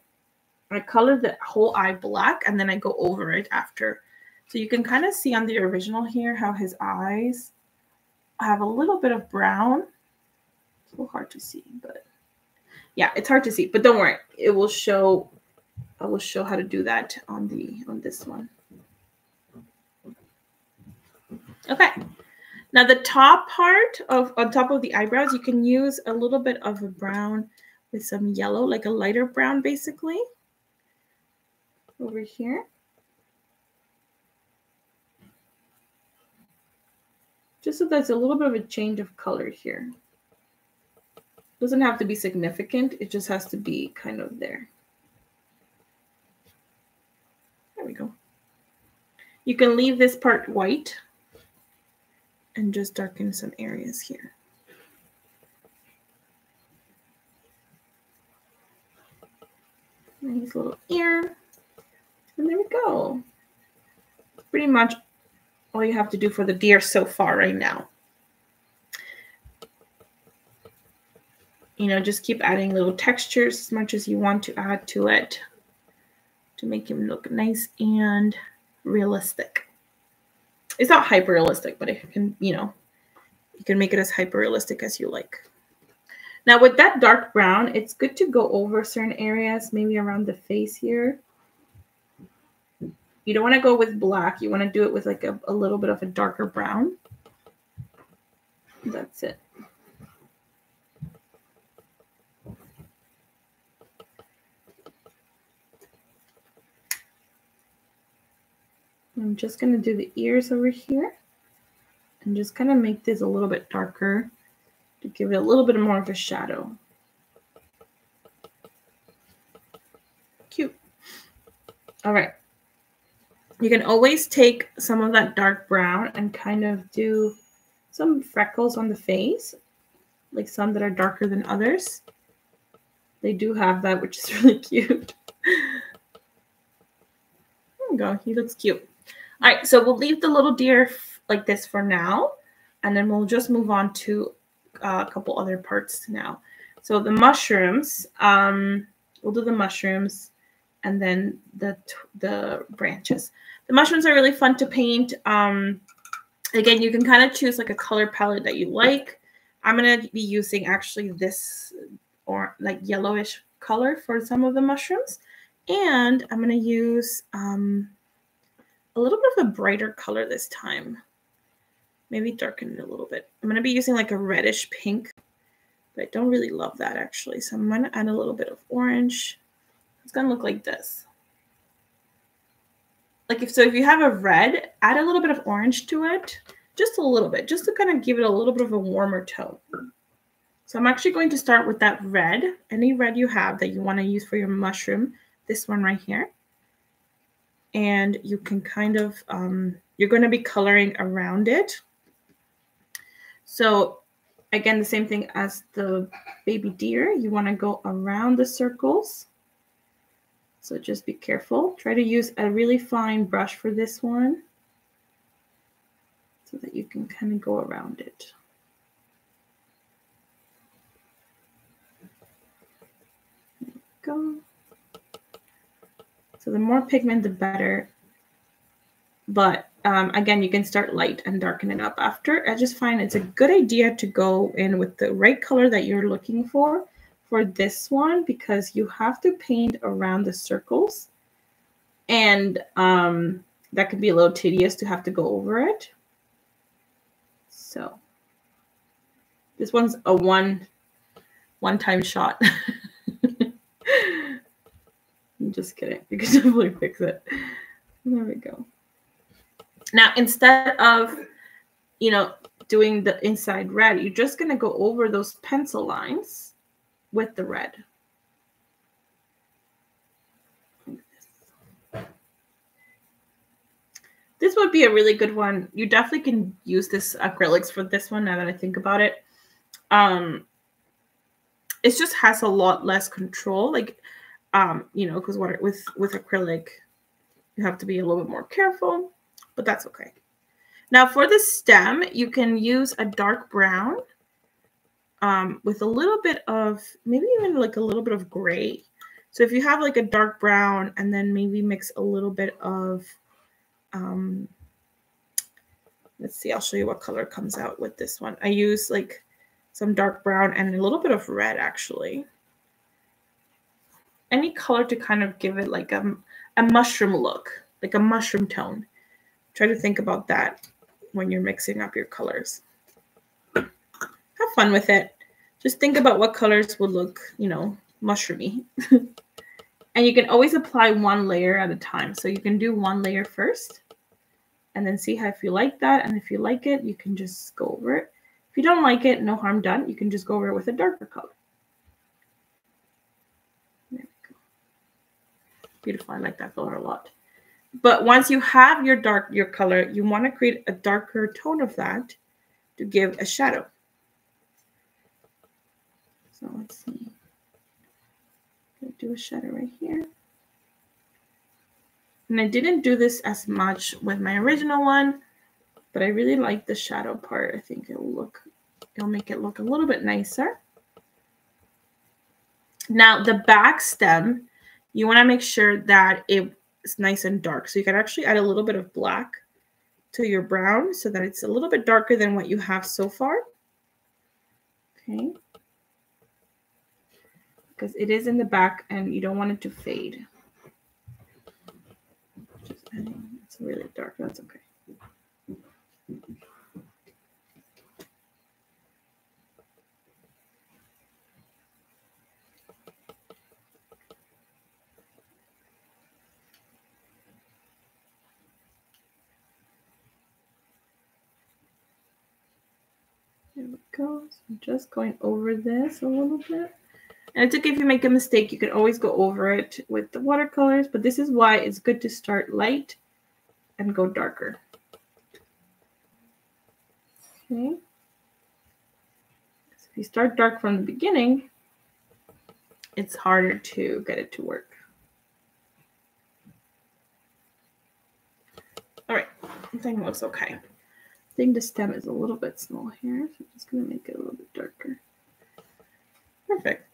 I color the whole eye black and then I go over it after. So you can kind of see on the original here how his eyes have a little bit of brown. It's a little hard to see, but yeah, it's hard to see, but don't worry. It will show, I will show how to do that on the, on this one. Okay. Now the top part of, on top of the eyebrows, you can use a little bit of a brown with some yellow, like a lighter brown basically. Over here. Just so that's a little bit of a change of color here. Doesn't have to be significant. It just has to be kind of there. There we go. You can leave this part white and just darken some areas here. and his little ear. And there we go. Pretty much all you have to do for the deer so far right now. You know, just keep adding little textures as much as you want to add to it to make him look nice and realistic. It's not hyper realistic, but it can, you know, you can make it as hyper realistic as you like. Now with that dark brown, it's good to go over certain areas, maybe around the face here. You don't want to go with black. You want to do it with like a, a little bit of a darker brown. That's it. I'm just going to do the ears over here and just kind of make this a little bit darker to give it a little bit more of a shadow. Cute. All right. You can always take some of that dark brown and kind of do some freckles on the face, like some that are darker than others. They do have that, which is really cute. There we go. He looks cute. All right, so we'll leave the little deer like this for now, and then we'll just move on to uh, a couple other parts now. So the mushrooms, um, we'll do the mushrooms and then the, the branches. The mushrooms are really fun to paint. Um, again, you can kind of choose like a color palette that you like. I'm going to be using actually this or like yellowish color for some of the mushrooms. And I'm going to use um, a little bit of a brighter color this time. Maybe darken it a little bit. I'm going to be using like a reddish pink, but I don't really love that actually. So I'm going to add a little bit of orange. It's going to look like this. Like if so, if you have a red, add a little bit of orange to it. Just a little bit, just to kind of give it a little bit of a warmer tone. So I'm actually going to start with that red. Any red you have that you want to use for your mushroom. This one right here, and you can kind of, um, you're going to be coloring around it. So again, the same thing as the baby deer, you want to go around the circles. So just be careful. Try to use a really fine brush for this one so that you can kind of go around it. There you go. So the more pigment, the better. But um, again, you can start light and darken it up after. I just find it's a good idea to go in with the right color that you're looking for for this one, because you have to paint around the circles. And um, that could be a little tedious to have to go over it. So this one's a one, one-time shot. I'm just kidding. You can definitely fix it. There we go. Now, instead of, you know, doing the inside red, you're just going to go over those pencil lines with the red. This would be a really good one. You definitely can use this acrylics for this one now that I think about it. Um, it just has a lot less control. Like, Um, you know, because with with acrylic, you have to be a little bit more careful, but that's okay. Now for the stem, you can use a dark brown um, with a little bit of, maybe even like a little bit of gray. So if you have like a dark brown and then maybe mix a little bit of, um, let's see, I'll show you what color comes out with this one. I use like some dark brown and a little bit of red actually. Any color to kind of give it like a, a mushroom look, like a mushroom tone. Try to think about that when you're mixing up your colors. Have fun with it. Just think about what colors would look, you know, mushroomy. And you can always apply one layer at a time. So you can do one layer first and then see how if you like that. And if you like it, you can just go over it. If you don't like it, no harm done. You can just go over it with a darker color. Beautiful. I like that color a lot. But once you have your dark, your color, you want to create a darker tone of that to give a shadow. So let's see. I'm going to do a shadow right here. And I didn't do this as much with my original one, but I really like the shadow part. I think it'll look, it'll make it look a little bit nicer. Now the back stem, you want to make sure that it's nice and dark. So you can actually add a little bit of black to your brown so that it's a little bit darker than what you have so far. Okay. Because it is in the back and you don't want it to fade. Just adding, it's really dark, that's okay. There we go. So I'm just going over this a little bit. And it's okay if you make a mistake, you can always go over it with the watercolors, but this is why it's good to start light and go darker. Okay. So if you start dark from the beginning, it's harder to get it to work. All right, I think it looks okay. I think the stem is a little bit small here, so I'm just going to make it a little bit darker. Perfect.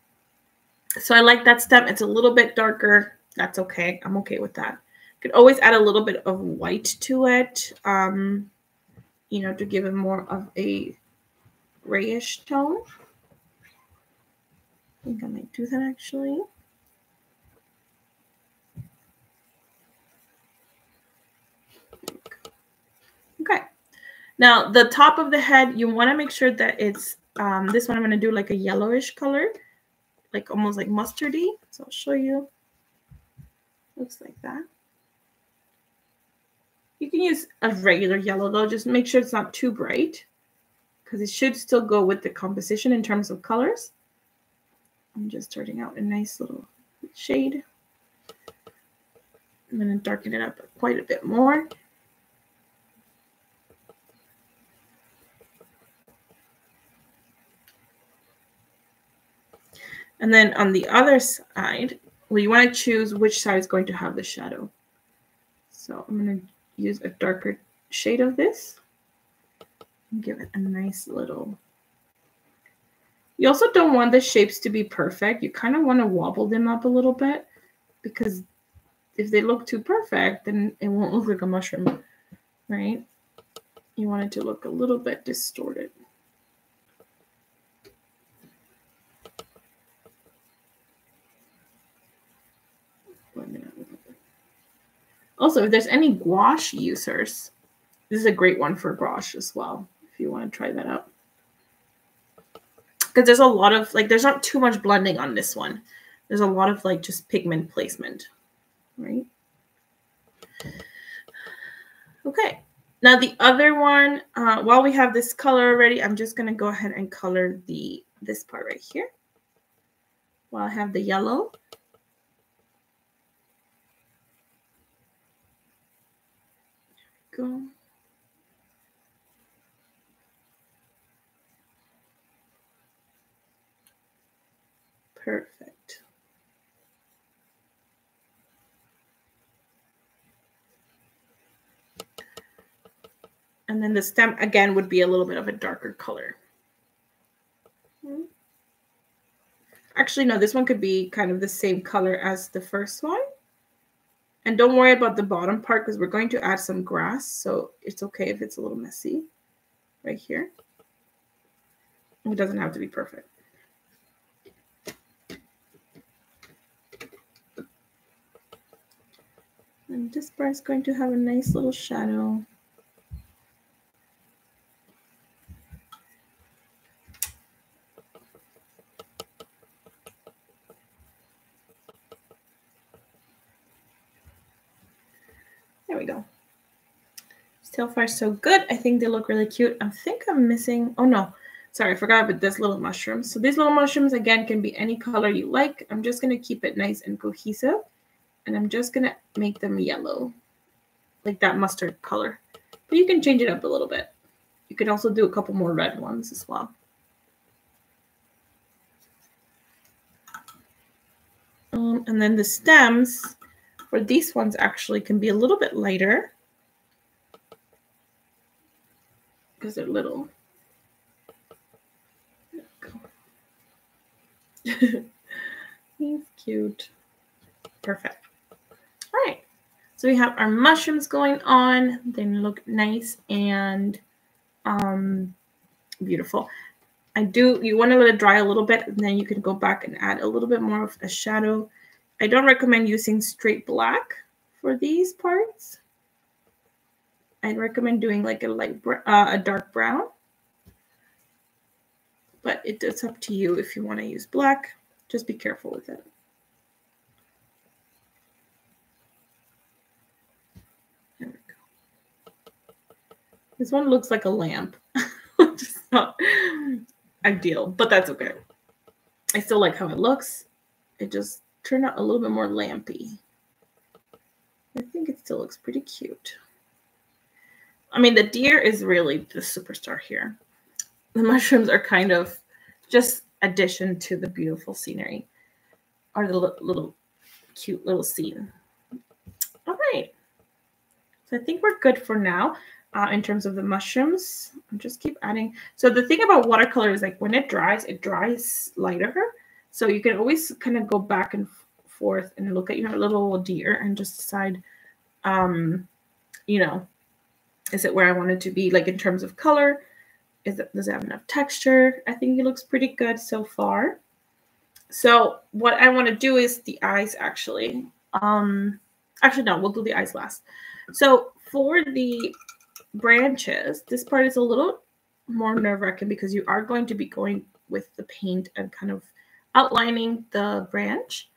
So I like that stem. It's a little bit darker. That's okay. I'm okay with that. You could always add a little bit of white to it, um, you know, to give it more of a grayish tone. I think I might do that actually. Okay. Now, the top of the head, you want to make sure that it's, um, this one I'm going to do like a yellowish color, like almost like mustardy. So I'll show you. Looks like that. You can use a regular yellow though. Just make sure it's not too bright because it should still go with the composition in terms of colors. I'm just starting out a nice little shade. I'm going to darken it up quite a bit more. And then on the other side, well, you want to choose which side is going to have the shadow. So I'm going to use a darker shade of this and give it a nice little. You also don't want the shapes to be perfect. You kind of want to wobble them up a little bit because if they look too perfect, then it won't look like a mushroom, right? You want it to look a little bit distorted. Also, if there's any gouache users, this is a great one for gouache as well, if you want to try that out. Because there's a lot of, like, there's not too much blending on this one. There's a lot of, like, just pigment placement, right? Okay. Now, the other one, uh, while we have this color already, I'm just going to go ahead and color the this part right here. While I have the yellow. Go. Perfect. And then the stem again would be a little bit of a darker color. Actually, no, this one could be kind of the same color as the first one. And don't worry about the bottom part because we're going to add some grass. So it's okay if it's a little messy right here. It doesn't have to be perfect. And this part is going to have a nice little shadow. So far, so good. I think they look really cute. I think I'm missing. Oh, no. Sorry, I forgot about this little mushroom. So these little mushrooms, again, can be any color you like. I'm just going to keep it nice and cohesive. And I'm just going to make them yellow, like that mustard color. But you can change it up a little bit. You can also do a couple more red ones as well. Um, and then the stems. or these ones actually can be a little bit lighter because they're little. He's cute. Perfect. All right. So we have our mushrooms going on. They look nice and um, beautiful. I do, you want to let it dry a little bit, and then you can go back and add a little bit more of a shadow. I don't recommend using straight black for these parts. I'd recommend doing like a light, uh, a dark brown. But it's up to you if you want to use black. Just be careful with it. There we go. This one looks like a lamp, which is not ideal, but that's okay. I still like how it looks. It just turned out a little bit more lampy. I think it still looks pretty cute. I mean, the deer is really the superstar here. The mushrooms are kind of just addition to the beautiful scenery or the little, little cute little scene. All right. So I think we're good for now uh, in terms of the mushrooms. I'll just keep adding. So the thing about watercolor is like when it dries, it dries lighter. So you can always kind of go back and forth and look at your little deer and just decide, um, you know, is it where I want it to be? Like in terms of color, Is it, does it have enough texture? I think it looks pretty good so far. So what I want to do is the eyes, actually. Um, actually, no, we'll do the eyes last. So for the branches, this part is a little more nerve-wracking because you are going to be going with the paint and kind of outlining the branch.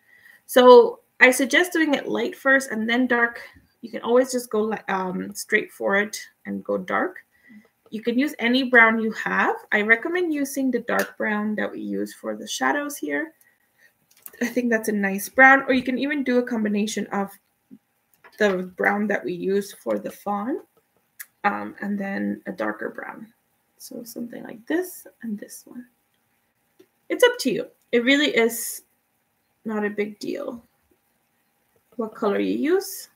So I suggest doing it light first and then dark. You can always just go um, straight for it and go dark. You can use any brown you have. I recommend using the dark brown that we use for the shadows here. I think that's a nice brown, or you can even do a combination of the brown that we use for the fawn um, and then a darker brown. So something like this and this one. It's up to you. It really is not a big deal what color you use.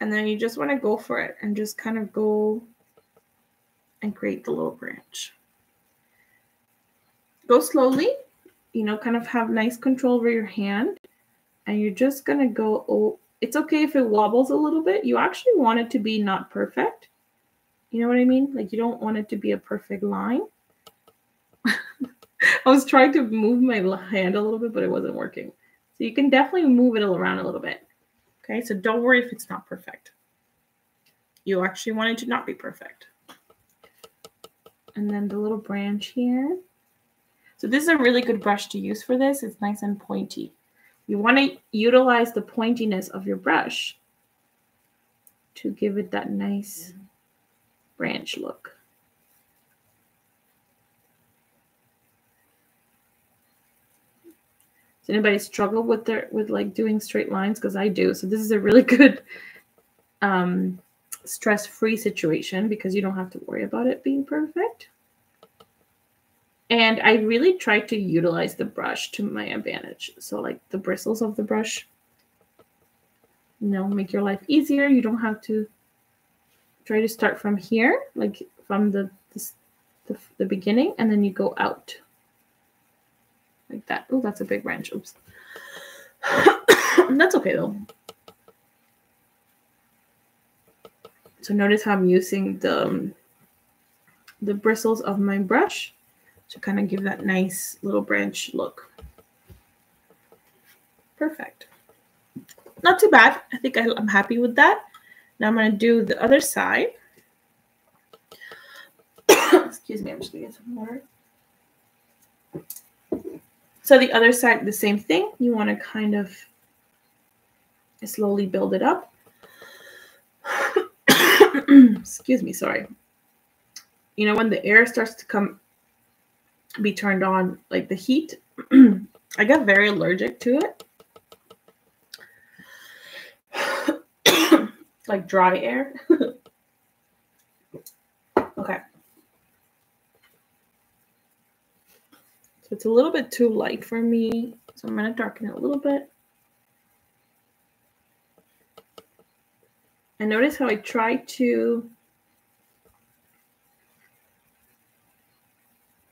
And then you just want to go for it and just kind of go and create the little branch. Go slowly, you know, kind of have nice control over your hand, and you're just gonna go, oh, it's okay if it wobbles a little bit. You actually want it to be not perfect. You know what I mean? Like you don't want it to be a perfect line. I was trying to move my hand a little bit, but it wasn't working. So you can definitely move it around a little bit. Okay, so don't worry if it's not perfect. You actually want it to not be perfect. And then the little branch here. So this is a really good brush to use for this. It's nice and pointy. You want to utilize the pointiness of your brush to give it that nice branch look. Does anybody struggle with their with like doing straight lines? Because I do. So this is a really good um, stress-free situation because you don't have to worry about it being perfect. And I really try to utilize the brush to my advantage. So like the bristles of the brush, you know, make your life easier. You don't have to try to start from here, like from the, the, the, the beginning, and then you go out like that. Oh, that's a big branch. Oops. That's okay though. So notice how I'm using the, um, the bristles of my brush to kind of give that nice little branch look. Perfect. Not too bad. I think I, I'm happy with that. Now I'm going to do the other side. Excuse me, I'm just going to get some water. So the other side, the same thing. You want to kind of slowly build it up. Excuse me, sorry. You know, when the air starts to come, be turned on, like the heat, I got very allergic to it. Like dry air. Okay. So it's a little bit too light for me. So I'm going to darken it a little bit. And notice how I try to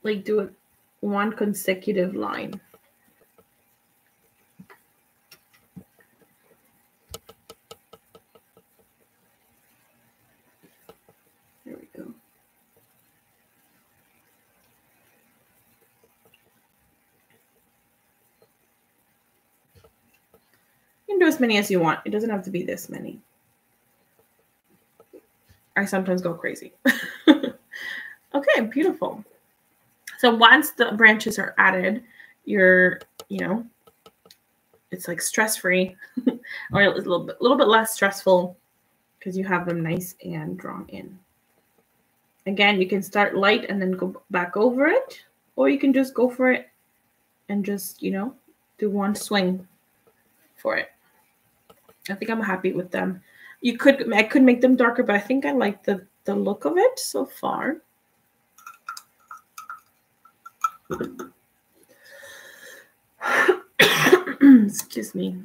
like do it one consecutive line. There we go. You can do as many as you want. It doesn't have to be this many. I sometimes go crazy. Okay, beautiful. So once the branches are added, you're, you know, it's like stress-free or a little bit, little bit less stressful because you have them nice and drawn in. Again, you can start light and then go back over it, or you can just go for it and just, you know, do one swing for it. I think I'm happy with them. You could, I could make them darker, but I think I like the, the look of it so far. Excuse me.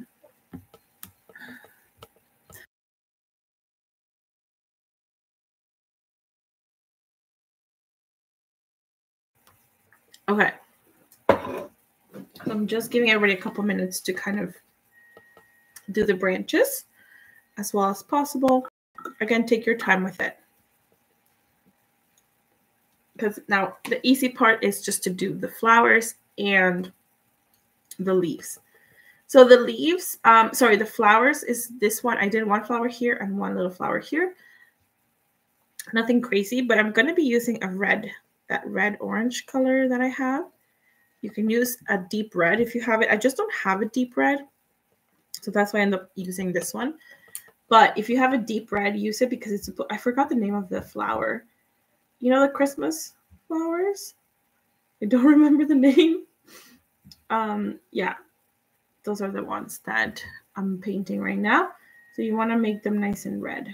Okay. So I'm just giving everybody a couple minutes to kind of do the branches as well as possible. Again, take your time with it. Because now the easy part is just to do the flowers and the leaves. So the leaves, um, sorry, the flowers is this one. I did one flower here and one little flower here. Nothing crazy, but I'm going to be using a red, that red orange color that I have. You can use a deep red if you have it. I just don't have a deep red. So that's why I end up using this one. But if you have a deep red, use it because it's, I forgot the name of the flower. You know, the Christmas flowers? I don't remember the name. Um, yeah, those are the ones that I'm painting right now. So you want to make them nice and red.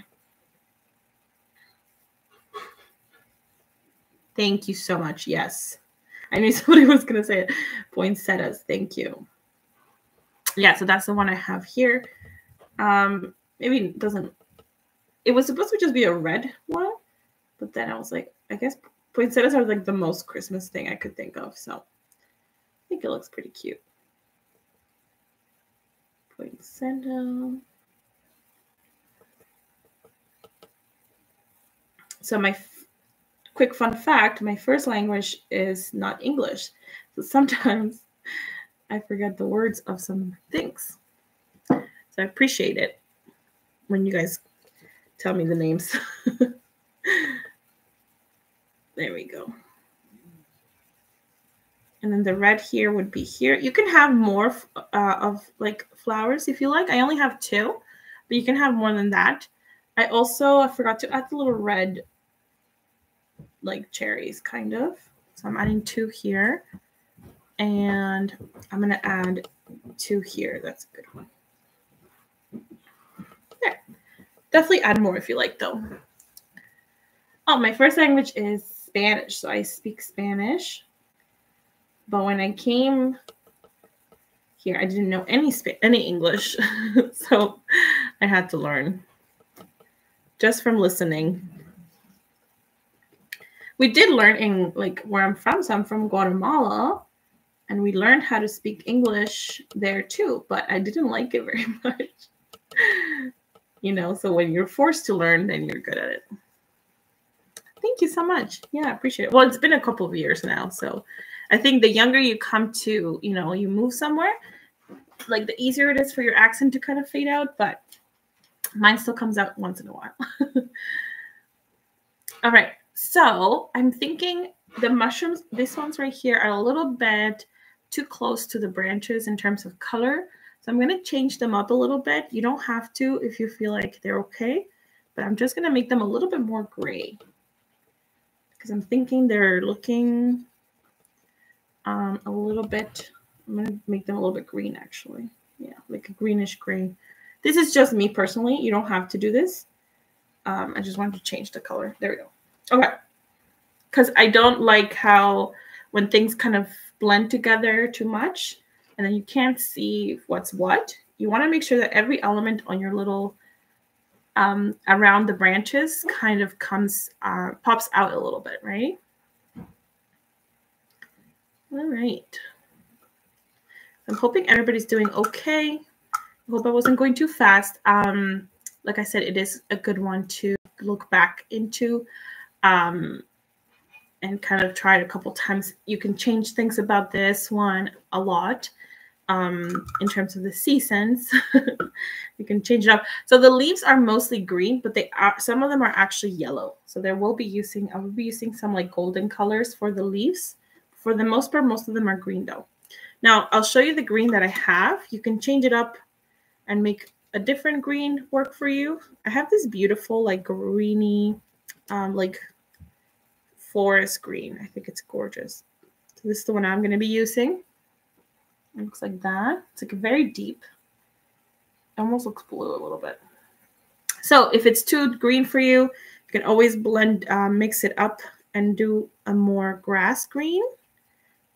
Thank you so much. Yes. I knew somebody was going to say it. Poinsettias. Thank you. Yeah, so that's the one I have here. Um, maybe it doesn't. It was supposed to just be a red one, but then I was like, I guess poinsettias are like the most Christmas thing I could think of. So I think it looks pretty cute. Poinsettia. So my f quick fun fact, my first language is not English. So sometimes I forget the words of some things. So I appreciate it when you guys tell me the names. There we go. And then the red here would be here. You can have more uh, of like flowers if you like. I only have two, but you can have more than that. I also I forgot to add the little red like cherries kind of. So I'm adding two here. And I'm going to add two here. That's a good one. There. Definitely add more if you like though. Oh, my first language is Spanish, so I speak Spanish, but when I came here, I didn't know any Sp- any English, so I had to learn just from listening. We did learn in like where I'm from, so I'm from Guatemala, and we learned how to speak English there too, but I didn't like it very much, you know, so when you're forced to learn, then you're good at it. Thank you so much. Yeah, I appreciate it. Well, it's been a couple of years now. So I think the younger you come to, you know, you move somewhere, like the easier it is for your accent to kind of fade out. But mine still comes out once in a while. All right. So I'm thinking the mushrooms, these ones right here are a little bit too close to the branches in terms of color. So I'm going to change them up a little bit. You don't have to if you feel like they're okay. But I'm just going to make them a little bit more gray. Because I'm thinking they're looking um, a little bit, I'm going to make them a little bit green, actually. Yeah, like a greenish gray. This is just me personally. You don't have to do this. Um, I just wanted to change the color. There we go. Okay. Because I don't like how when things kind of blend together too much and then you can't see what's what. You want to make sure that every element on your little um, around the branches kind of comes, uh, pops out a little bit, right? All right. I'm hoping everybody's doing okay. I hope I wasn't going too fast. Um, like I said, it is a good one to look back into um, and kind of try it a couple times. You can change things about this one a lot um, in terms of the seasons. You can change it up. So the leaves are mostly green, but they are, some of them are actually yellow. So there will be using, I will be using some like golden colors for the leaves. For the most part, most of them are green though. Now, I'll show you the green that I have. You can change it up and make a different green work for you. I have this beautiful, like, greeny, um, like, forest green. I think it's gorgeous. So this is the one I'm going to be using. It looks like that. It's, like, very deep. It almost looks blue a little bit. So if it's too green for you, you can always blend, uh, mix it up and do a more grass green.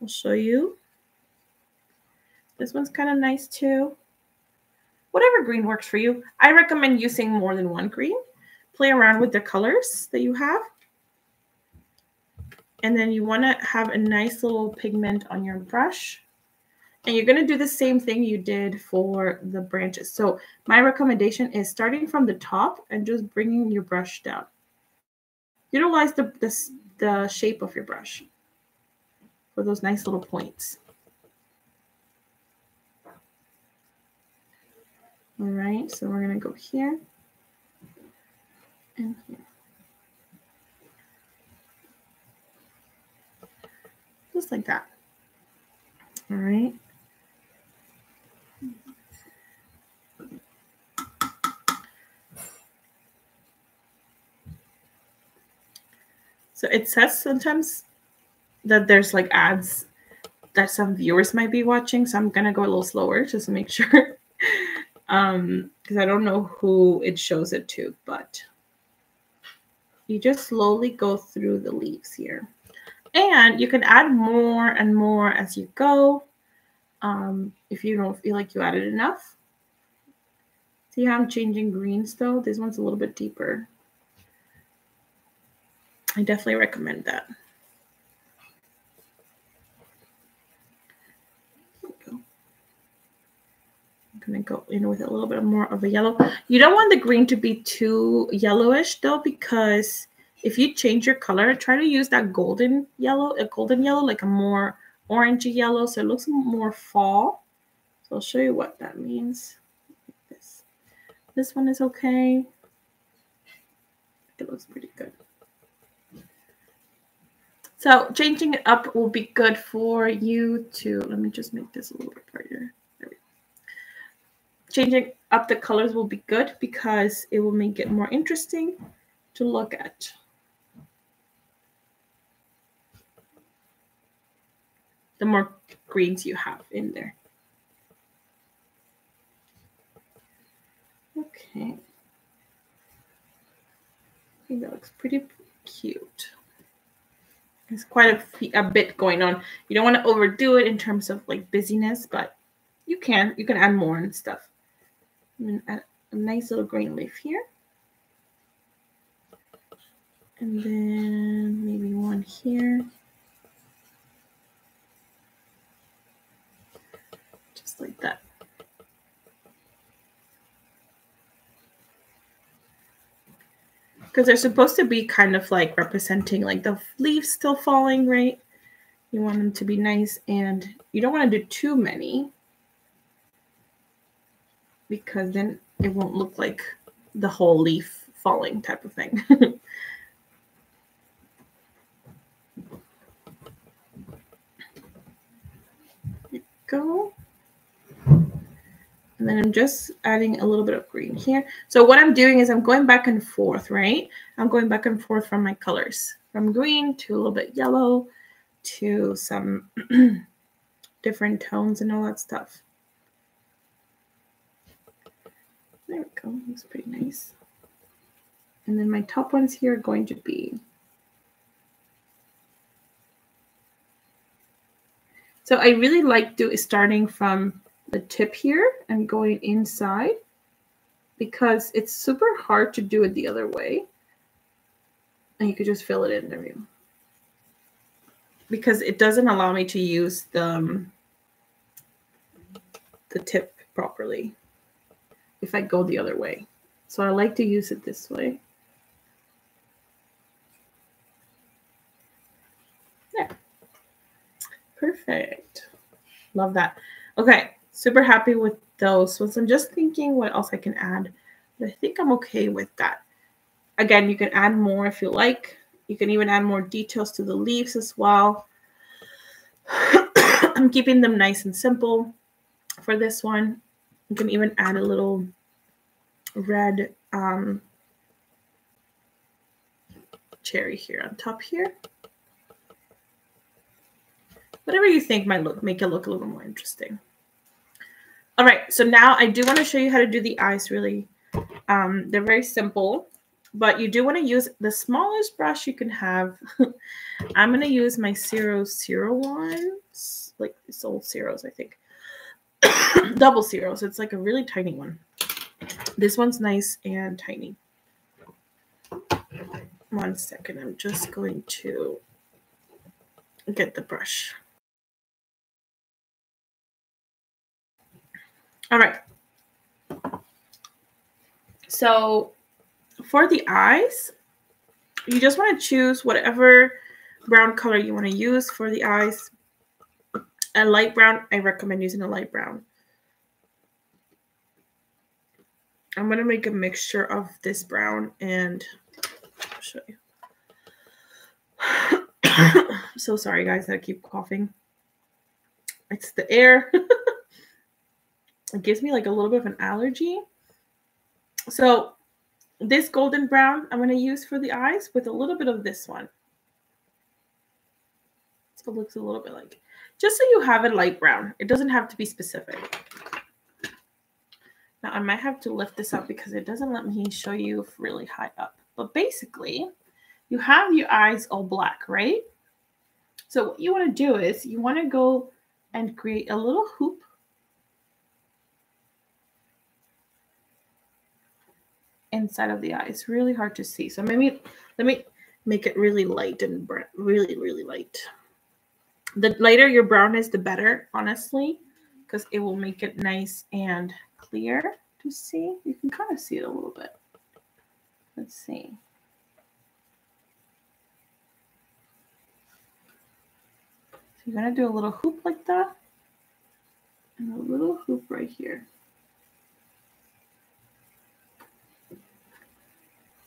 I'll show you. This one's kind of nice too. Whatever green works for you. I recommend using more than one green. Play around with the colors that you have. And then you want to have a nice little pigment on your brush. And you're going to do the same thing you did for the branches. So my recommendation is starting from the top and just bringing your brush down. Utilize the, the, the shape of your brush for those nice little points. All right, so we're going to go here and here. Just like that. All right. So it says sometimes that there's like ads that some viewers might be watching. So I'm going to go a little slower just to make sure. Um, because I don't know who it shows it to, but you just slowly go through the leaves here. And you can add more and more as you go. Um, if you don't feel like you added enough. See how I'm changing greens though? This one's a little bit deeper. I definitely recommend that. Gonna go in with a little bit more of a yellow. You don't want the green to be too yellowish though, because if you change your color, try to use that golden yellow, a golden yellow, like a more orangey yellow, so it looks more fall. So I'll show you what that means. This, this one is okay. It looks pretty good. So changing it up will be good for you too. Let me just make this a little bit brighter. Changing up the colors will be good because it will make it more interesting to look at. The more greens you have in there. Okay. I think that looks pretty cute. There's quite a, a bit going on. You don't want to overdo it in terms of like busyness, but you can. You can add more and stuff. I'm going to add a nice little green leaf here. And then maybe one here. Just like that. Because they're supposed to be kind of like representing like the leaves still falling, right? You want them to be nice and you don't want to do too many. Because then it won't look like the whole leaf falling type of thing. There you go. And then I'm just adding a little bit of green here. So what I'm doing is I'm going back and forth, right? I'm going back and forth from my colors, from green to a little bit yellow to some different tones and all that stuff. There we go. Looks pretty nice. And then my top ones here are going to be. So I really like do starting from the tip here and going inside because it's super hard to do it the other way. And you could just fill it in there, you know, because it doesn't allow me to use the, um, the tip properly if I go the other way. So I like to use it this way. There. Perfect. Love that. Okay. Super happy with those ones. I'm just thinking what else I can add. But I think I'm okay with that. Again, you can add more if you like. You can even add more details to the leaves as well. I'm keeping them nice and simple for this one. You can even add a little red um, cherry here on top here. Whatever you think might look, make it look a little more interesting. All right, so now I do want to show you how to do the eyes really. Um, they're very simple. But you do want to use the smallest brush you can have. I'm going to use my zero zero ones, like these old zeros, I think. Double zeros. It's like a really tiny one. This one's nice and tiny. One second. I'm just going to get the brush. All right. So for the eyes, you just want to choose whatever brown color you want to use for the eyes. A light brown, I recommend using a light brown. I'm going to make a mixture of this brown and I'll show you. I'm so sorry, guys, that I keep coughing. It's the air. It gives me like a little bit of an allergy. So this golden brown I'm going to use for the eyes with a little bit of this one. So it looks a little bit like, just so you have it light brown. It doesn't have to be specific. Now I might have to lift this up because it doesn't let me show you really high up. But basically, you have your eyes all black, right? So what you want to do is you want to go and create a little hoop. Inside of the eye. It's really hard to see. So maybe let me make it really light and bright, really, really light. The lighter your brown is, the better, honestly, because it will make it nice and clear to see. You can kind of see it a little bit. Let's see. So you're going to do a little hoop like that and a little hoop right here.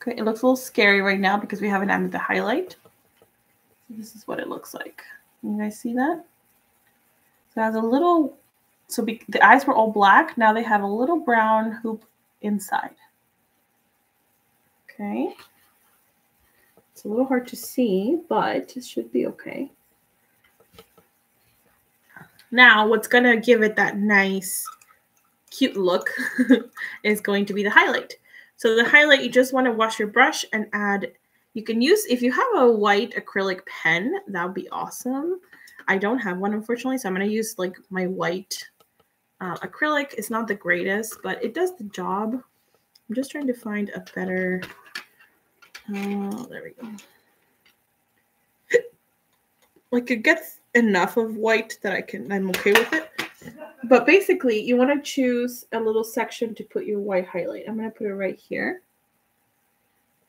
Okay, it looks a little scary right now because we haven't added the highlight. So this is what it looks like. You guys see that? So it has a little, so be, the eyes were all black. Now they have a little brown hoop inside. Okay. It's a little hard to see, but it should be okay. Now what's going to give it that nice, cute look is going to be the highlight. So the highlight, you just want to wash your brush and add, you can use, if you have a white acrylic pen, that would be awesome. I don't have one, unfortunately, so I'm going to use like my white uh, acrylic. It's not the greatest, but it does the job. I'm just trying to find a better, oh, there we go. Like it gets enough of white that I can, I'm okay with it. But basically, you want to choose a little section to put your white highlight. I'm going to put it right here.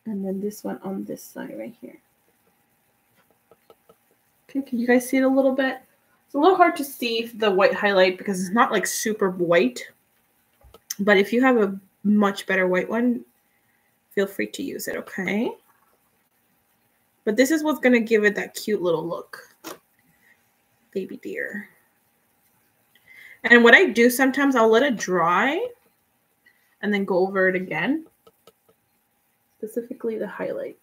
And then this one on this side right here. Okay, can you guys see it a little bit? It's a little hard to see the white highlight because it's not like super white. But if you have a much better white one, feel free to use it, okay? But this is what's going to give it that cute little look. Baby dear. And what I do sometimes, I'll let it dry and then go over it again, specifically the highlight.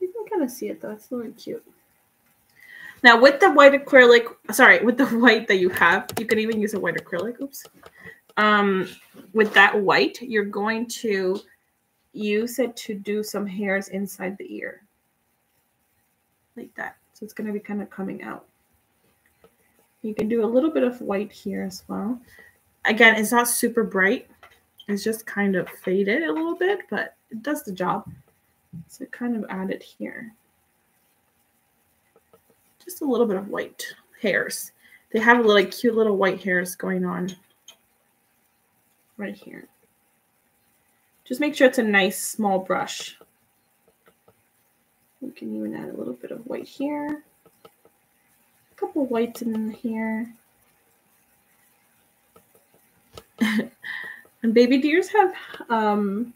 You can kind of see it, though. It's really cute. Now, with the white acrylic, sorry, with the white that you have, you could even use a white acrylic. Oops. Um, with that white, you're going to use it to do some hairs inside the ear. Like that. So it's going to be kind of coming out. You can do a little bit of white here as well. Again, it's not super bright. It's just kind of faded a little bit, but it does the job. So kind of add it here. Just a little bit of white hairs. They have a little, like, cute little white hairs going on right here. Just make sure it's a nice small brush. We can even add a little bit of white here. A couple whites in here. And baby deers have um,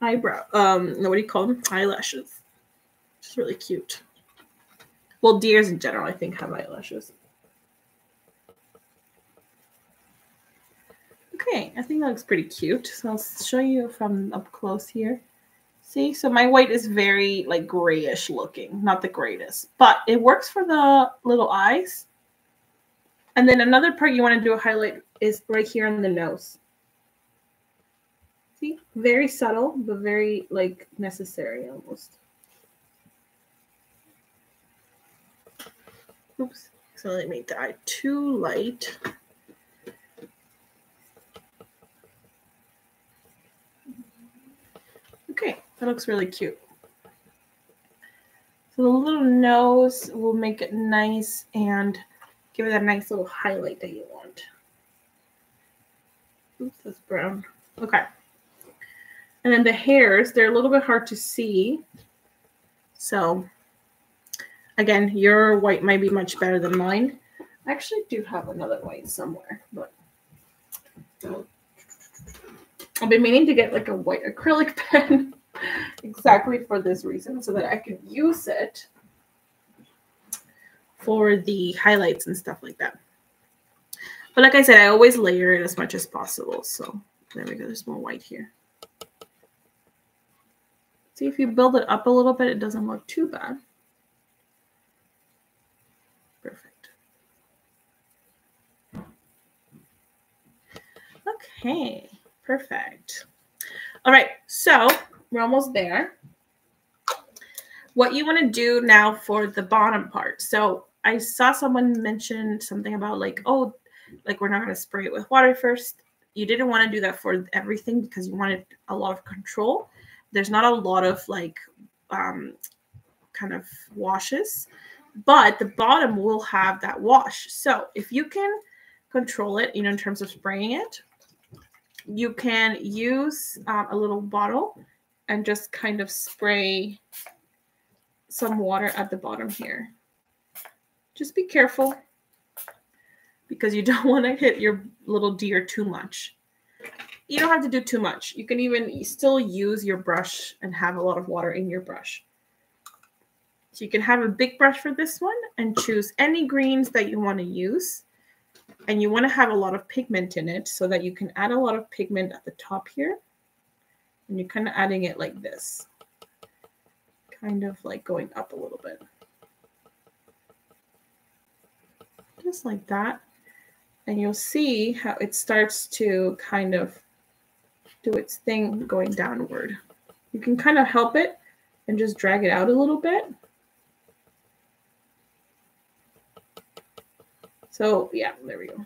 eyebrow, um, what do you call them? Eyelashes. It's really cute. Well, deers in general, I think, have eyelashes. Okay, I think that looks pretty cute. So I'll show you from up close here. See, so my white is very like grayish looking, not the greatest, but it works for the little eyes. And then another part you want to do a highlight is right here on the nose. See, very subtle, but very like necessary almost. Oops, so I made the eye too light. Okay, that looks really cute. So the little nose will make it nice and give it that nice little highlight that you want. Oops, that's brown. Okay. And then the hairs, they're a little bit hard to see. So, again, your white might be much better than mine. I actually do have another white somewhere, but I've been meaning to get like a white acrylic pen exactly for this reason, so that I could use it for the highlights and stuff like that. But like I said, I always layer it as much as possible. So there we go. There's more white here. See, if you build it up a little bit, it doesn't look too bad. Perfect. Okay, perfect. All right, so we're almost there. What you want to do now for the bottom part. So I saw someone mention something about like, oh, like we're not going to spray it with water first. You didn't want to do that for everything because you wanted a lot of control. There's not a lot of like um, kind of washes, but the bottom will have that wash. So if you can control it, you know, in terms of spraying it, you can use um, a little bottle and just kind of spray some water at the bottom here. Just be careful, because you don't want to hit your little deer too much. You don't have to do too much. You can even you still use your brush and have a lot of water in your brush. So you can have a big brush for this one and choose any greens that you want to use. And you want to have a lot of pigment in it so that you can add a lot of pigment at the top here. And you're kind of adding it like this. Kind of like going up a little bit. Just like that. And you'll see how it starts to kind of do its thing going downward. You can kind of help it and just drag it out a little bit. So yeah, there we go.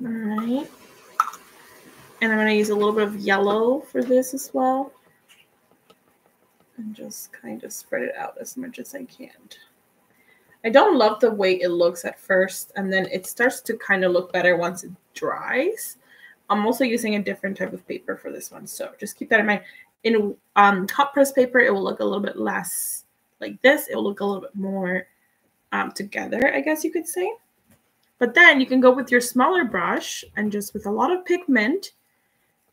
All right. And I'm going to use a little bit of yellow for this as well. And just kind of spread it out as much as I can. I don't love the way it looks at first, and then it starts to kind of look better once it dries. I'm also using a different type of paper for this one, so just keep that in mind. In um, hot press paper, it will look a little bit less like this. It will look a little bit more um, together, I guess you could say. But then you can go with your smaller brush and just with a lot of pigment,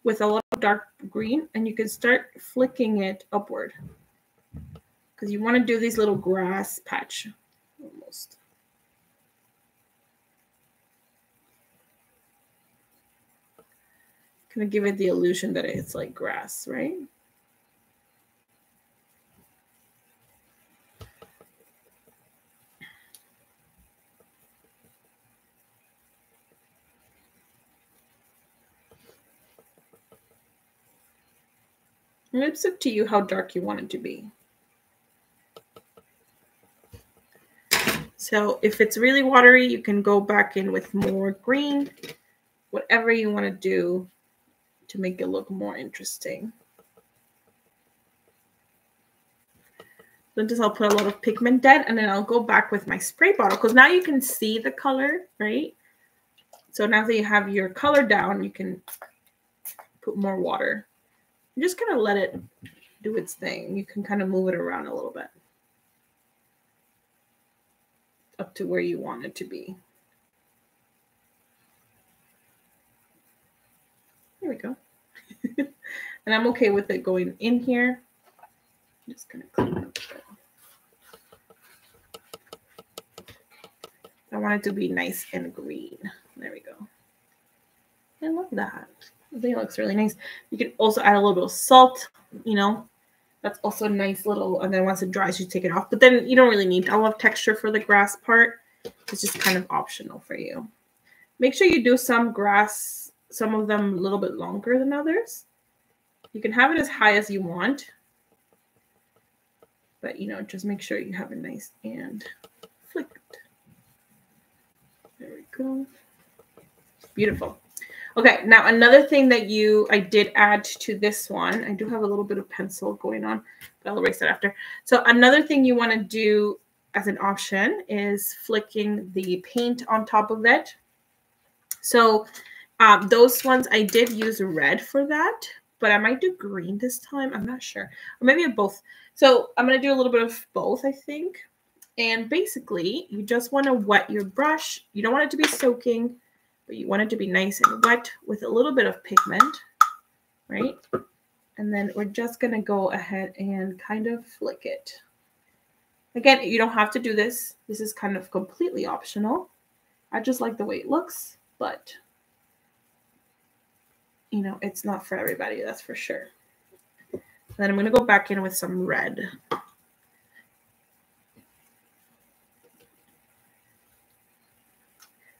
with a lot of dark green, and you can start flicking it upward because you want to do these little grass patch almost. Kind of give it the illusion that it's like grass, right? And it's up to you how dark you want it to be. So if it's really watery, you can go back in with more green, whatever you want to do to make it look more interesting. So just I'll put a lot of pigment dead, and then I'll go back with my spray bottle, because now you can see the color, right? So now that you have your color down, you can put more water. I'm just going to let it do its thing. You can kind of move it around a little bit up to where you want it to be. There we go. And I'm okay with it going in here. I'm just going to clean up. I want it to be nice and green. There we go. I love that. I think it looks really nice. You can also add a little bit of salt, you know. That's also a nice little, and then once it dries, you take it off. But then you don't really need, I love texture for the grass part. It's just kind of optional for you. Make sure you do some grass, some of them a little bit longer than others. You can have it as high as you want. But, you know, just make sure you have it nice and flicked. There we go. Beautiful. Okay, now another thing that you, I did add to this one, I do have a little bit of pencil going on, but I'll erase it after. So another thing you want to do as an option is flicking the paint on top of it. So um, those ones, I did use red for that, but I might do green this time. I'm not sure. Or maybe both. So I'm going to do a little bit of both, I think. And basically, you just want to wet your brush. You don't want it to be soaking. But you want it to be nice and wet with a little bit of pigment, right? And then we're just going to go ahead and kind of flick it. Again, you don't have to do this. This is kind of completely optional. I just like the way it looks, but, you know, it's not for everybody, that's for sure. And then I'm going to go back in with some red.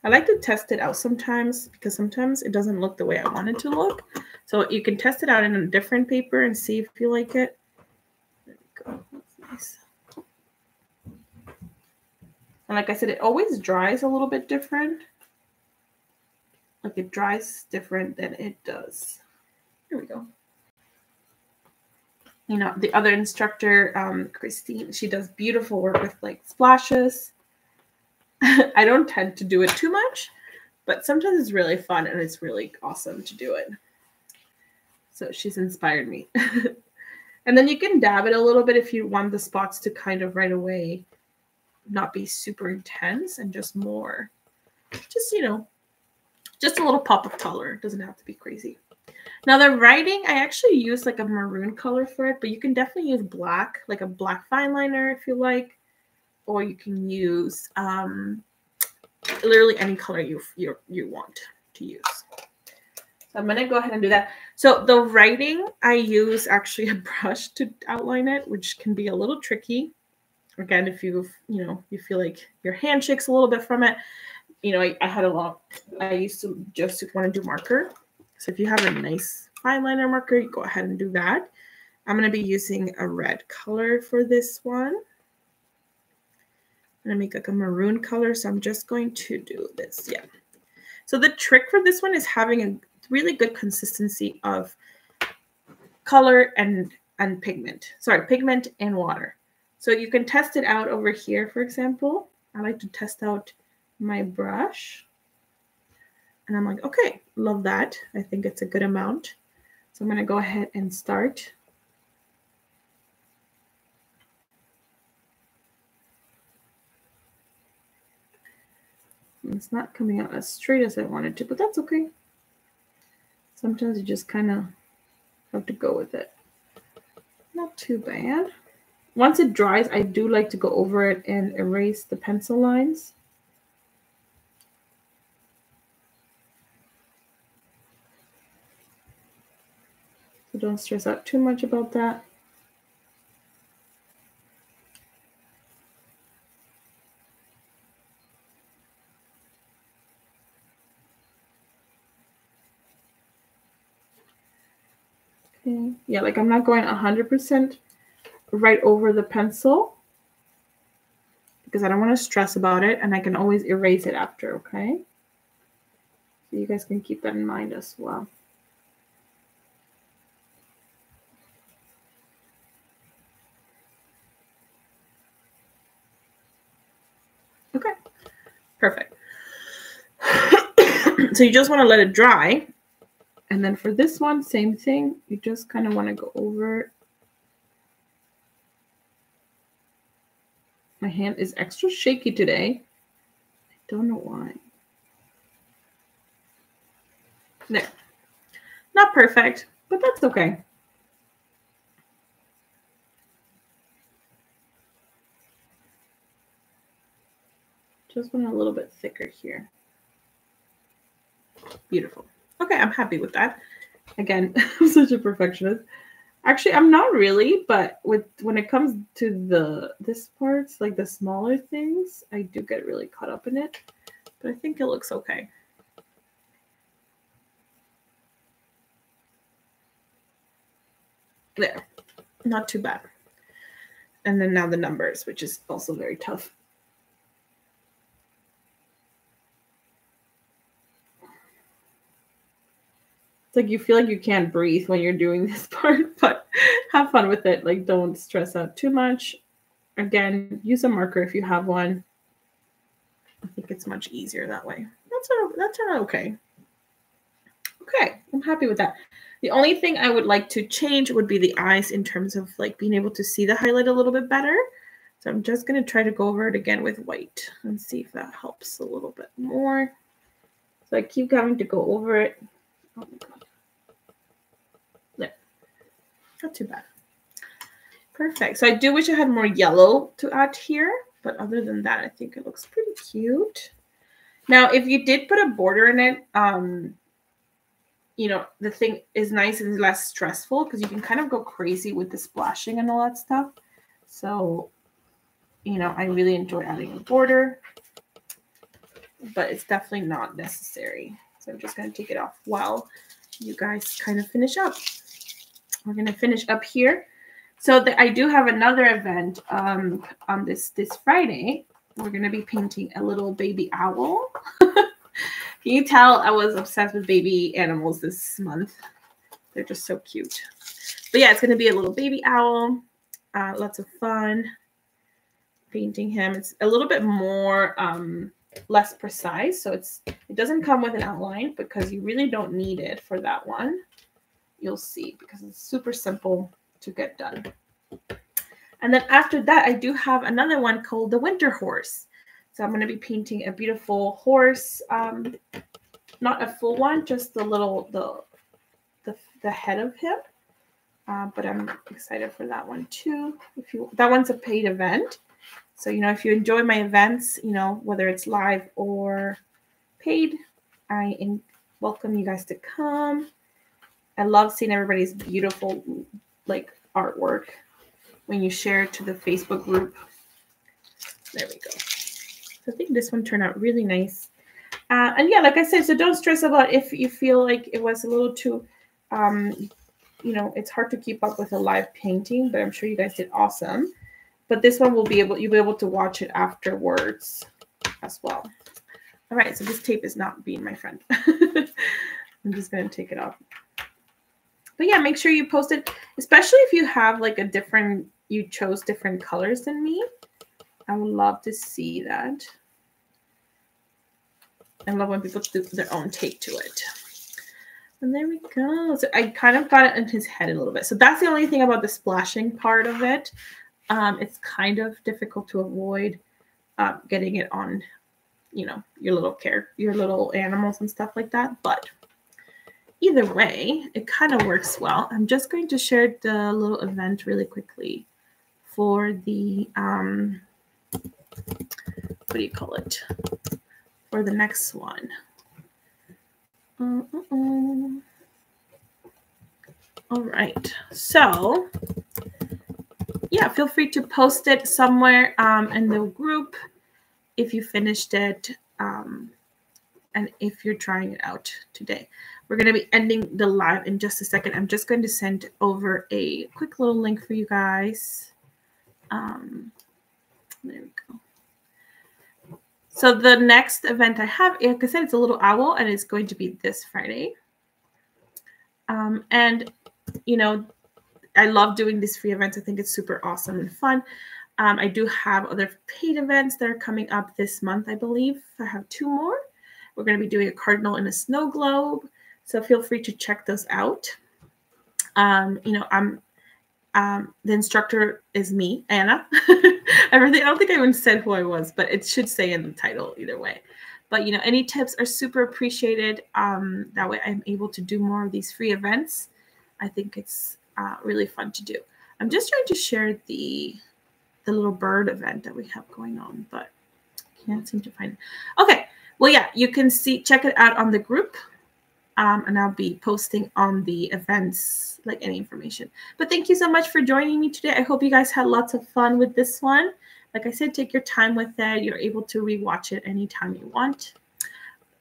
I like to test it out sometimes, because sometimes it doesn't look the way I want it to look. So you can test it out in a different paper and see if you like it. There we go. That's nice. And like I said, it always dries a little bit different. Like it dries different than it does. Here we go. You know, the other instructor, um, Christine, she does beautiful work with like splashes. I don't tend to do it too much, but sometimes it's really fun and it's really awesome to do it. So she's inspired me. And then you can dab it a little bit if you want the spots to kind of right away not be super intense and just more, just, you know, just a little pop of color. It doesn't have to be crazy. Now the writing, I actually use like a maroon color for it, but you can definitely use black, like a black fine liner if you like. Or you can use um, literally any color you, you you want to use. So I'm going to go ahead and do that. So the writing, I use actually a brush to outline it, which can be a little tricky. Again, if you you know you feel like your hand shakes a little bit from it, you know I, I had a lot. I used to just want to do marker. So if you have a nice fine liner marker, you go ahead and do that. I'm going to be using a red color for this one. I'm going to make like a maroon color, so I'm just going to do this, yeah. So the trick for this one is having a really good consistency of color and, and pigment. Sorry, pigment and water. So you can test it out over here, for example. I like to test out my brush. And I'm like, okay, love that. I think it's a good amount. So I'm going to go ahead and start. It's not coming out as straight as I wanted to, but that's okay. Sometimes you just kind of have to go with it. Not too bad. Once it dries, I do like to go over it and erase the pencil lines. So don't stress out too much about that. Yeah, like I'm not going one hundred percent right over the pencil. because I don't want to stress about it, and I can always erase it after, okay? So you guys can keep that in mind as well. Okay, perfect. So you just want to let it dry. And then for this one, same thing. You just kind of want to go over. My hand is extra shaky today. I don't know why. There. Not perfect, but that's okay. Just want a little bit thicker here. Beautiful. Okay, I'm happy with that. Again, I'm such a perfectionist. Actually, I'm not really, but with when it comes to the this parts, like the smaller things, I do get really caught up in it. But I think it looks okay. There. Not too bad. And then now the numbers, which is also very tough. It's like you feel like you can't breathe when you're doing this part, but have fun with it. Like, don't stress out too much. Again, use a marker if you have one. I think it's much easier that way. That's not, that's not okay. Okay, I'm happy with that. The only thing I would like to change would be the eyes in terms of like being able to see the highlight a little bit better. So I'm just going to try to go over it again with white and see if that helps a little bit more. So I keep having to go over it. Oh my God. There. Not too bad. Perfect. So I do wish I had more yellow to add here, but other than that, I think it looks pretty cute. Now, if you did put a border in it, um, you know, the thing is nice and less stressful because you can kind of go crazy with the splashing and all that stuff. So, you know, I really enjoy adding a border, but it's definitely not necessary. So I'm just going to take it off while you guys kind of finish up. We're going to finish up here. So the, I do have another event um, on this, this Friday. We're going to be painting a little baby owl. Can you tell I was obsessed with baby animals this month? They're just so cute. But yeah, it's going to be a little baby owl. Uh, lots of fun painting him. It's a little bit more... Um, less precise, so it's it doesn't come with an outline because you really don't need it for that one. You'll see, because it's super simple to get done. And then after that, I do have another one called the Winter Horse. So I'm going to be painting a beautiful horse, um not a full one, just the little the the, the head of him, uh, but I'm excited for that one too. If you that one's a paid event. So, you know, if you enjoy my events, you know, whether it's live or paid, I welcome you guys to come. I love seeing everybody's beautiful, like, artwork when you share it to the Facebook group. There we go. So I think this one turned out really nice. Uh, and, yeah, like I said, so don't stress about if you feel like it was a little too, um, you know, it's hard to keep up with a live painting, but I'm sure you guys did awesome. But this one will be able, you'll be able to watch it afterwards as well. All right, so this tape is not being my friend. I'm just going to take it off. But yeah, make sure you post it, especially if you have like a different, you chose different colors than me. I would love to see that. I love when people do their own take to it. And there we go. So I kind of got it in his head a little bit. So that's the only thing about the splashing part of it. Um, it's kind of difficult to avoid uh, getting it on, you know, your little care, your little animals and stuff like that. But either way, it kind of works well. I'm just going to share the little event really quickly for the, um, what do you call it? For the next one. Mm-mm-mm. All right. So... yeah, feel free to post it somewhere um, in the group if you finished it um, and if you're trying it out today. We're going to be ending the live in just a second. I'm just going to send over a quick little link for you guys. Um, there we go. So the next event I have, like I said, it's a little owl, and it's going to be this Friday. Um, and, you know, I love doing these free events. I think it's super awesome and fun. Um, I do have other paid events that are coming up this month, I believe. I have two more. We're going to be doing a cardinal and a snow globe. So feel free to check those out. Um, you know, I'm um, the instructor is me, Ana. I really, I don't think I even said who I was, but it should say in the title either way. But, you know, any tips are super appreciated. Um, that way I'm able to do more of these free events. I think it's uh, really fun to do. I'm just trying to share the, the little bird event that we have going on, but can't seem to find it. Okay. Well, yeah, you can see, check it out on the group. Um, and I'll be posting on the events, like any information. But thank you so much for joining me today. I hope you guys had lots of fun with this one. Like I said, take your time with it. You're able to rewatch it anytime you want.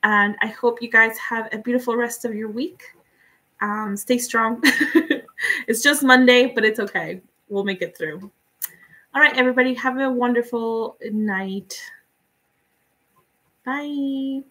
And I hope you guys have a beautiful rest of your week. Um, stay strong. It's just Monday, but it's okay. We'll make it through. All right, everybody, have a wonderful night. Bye.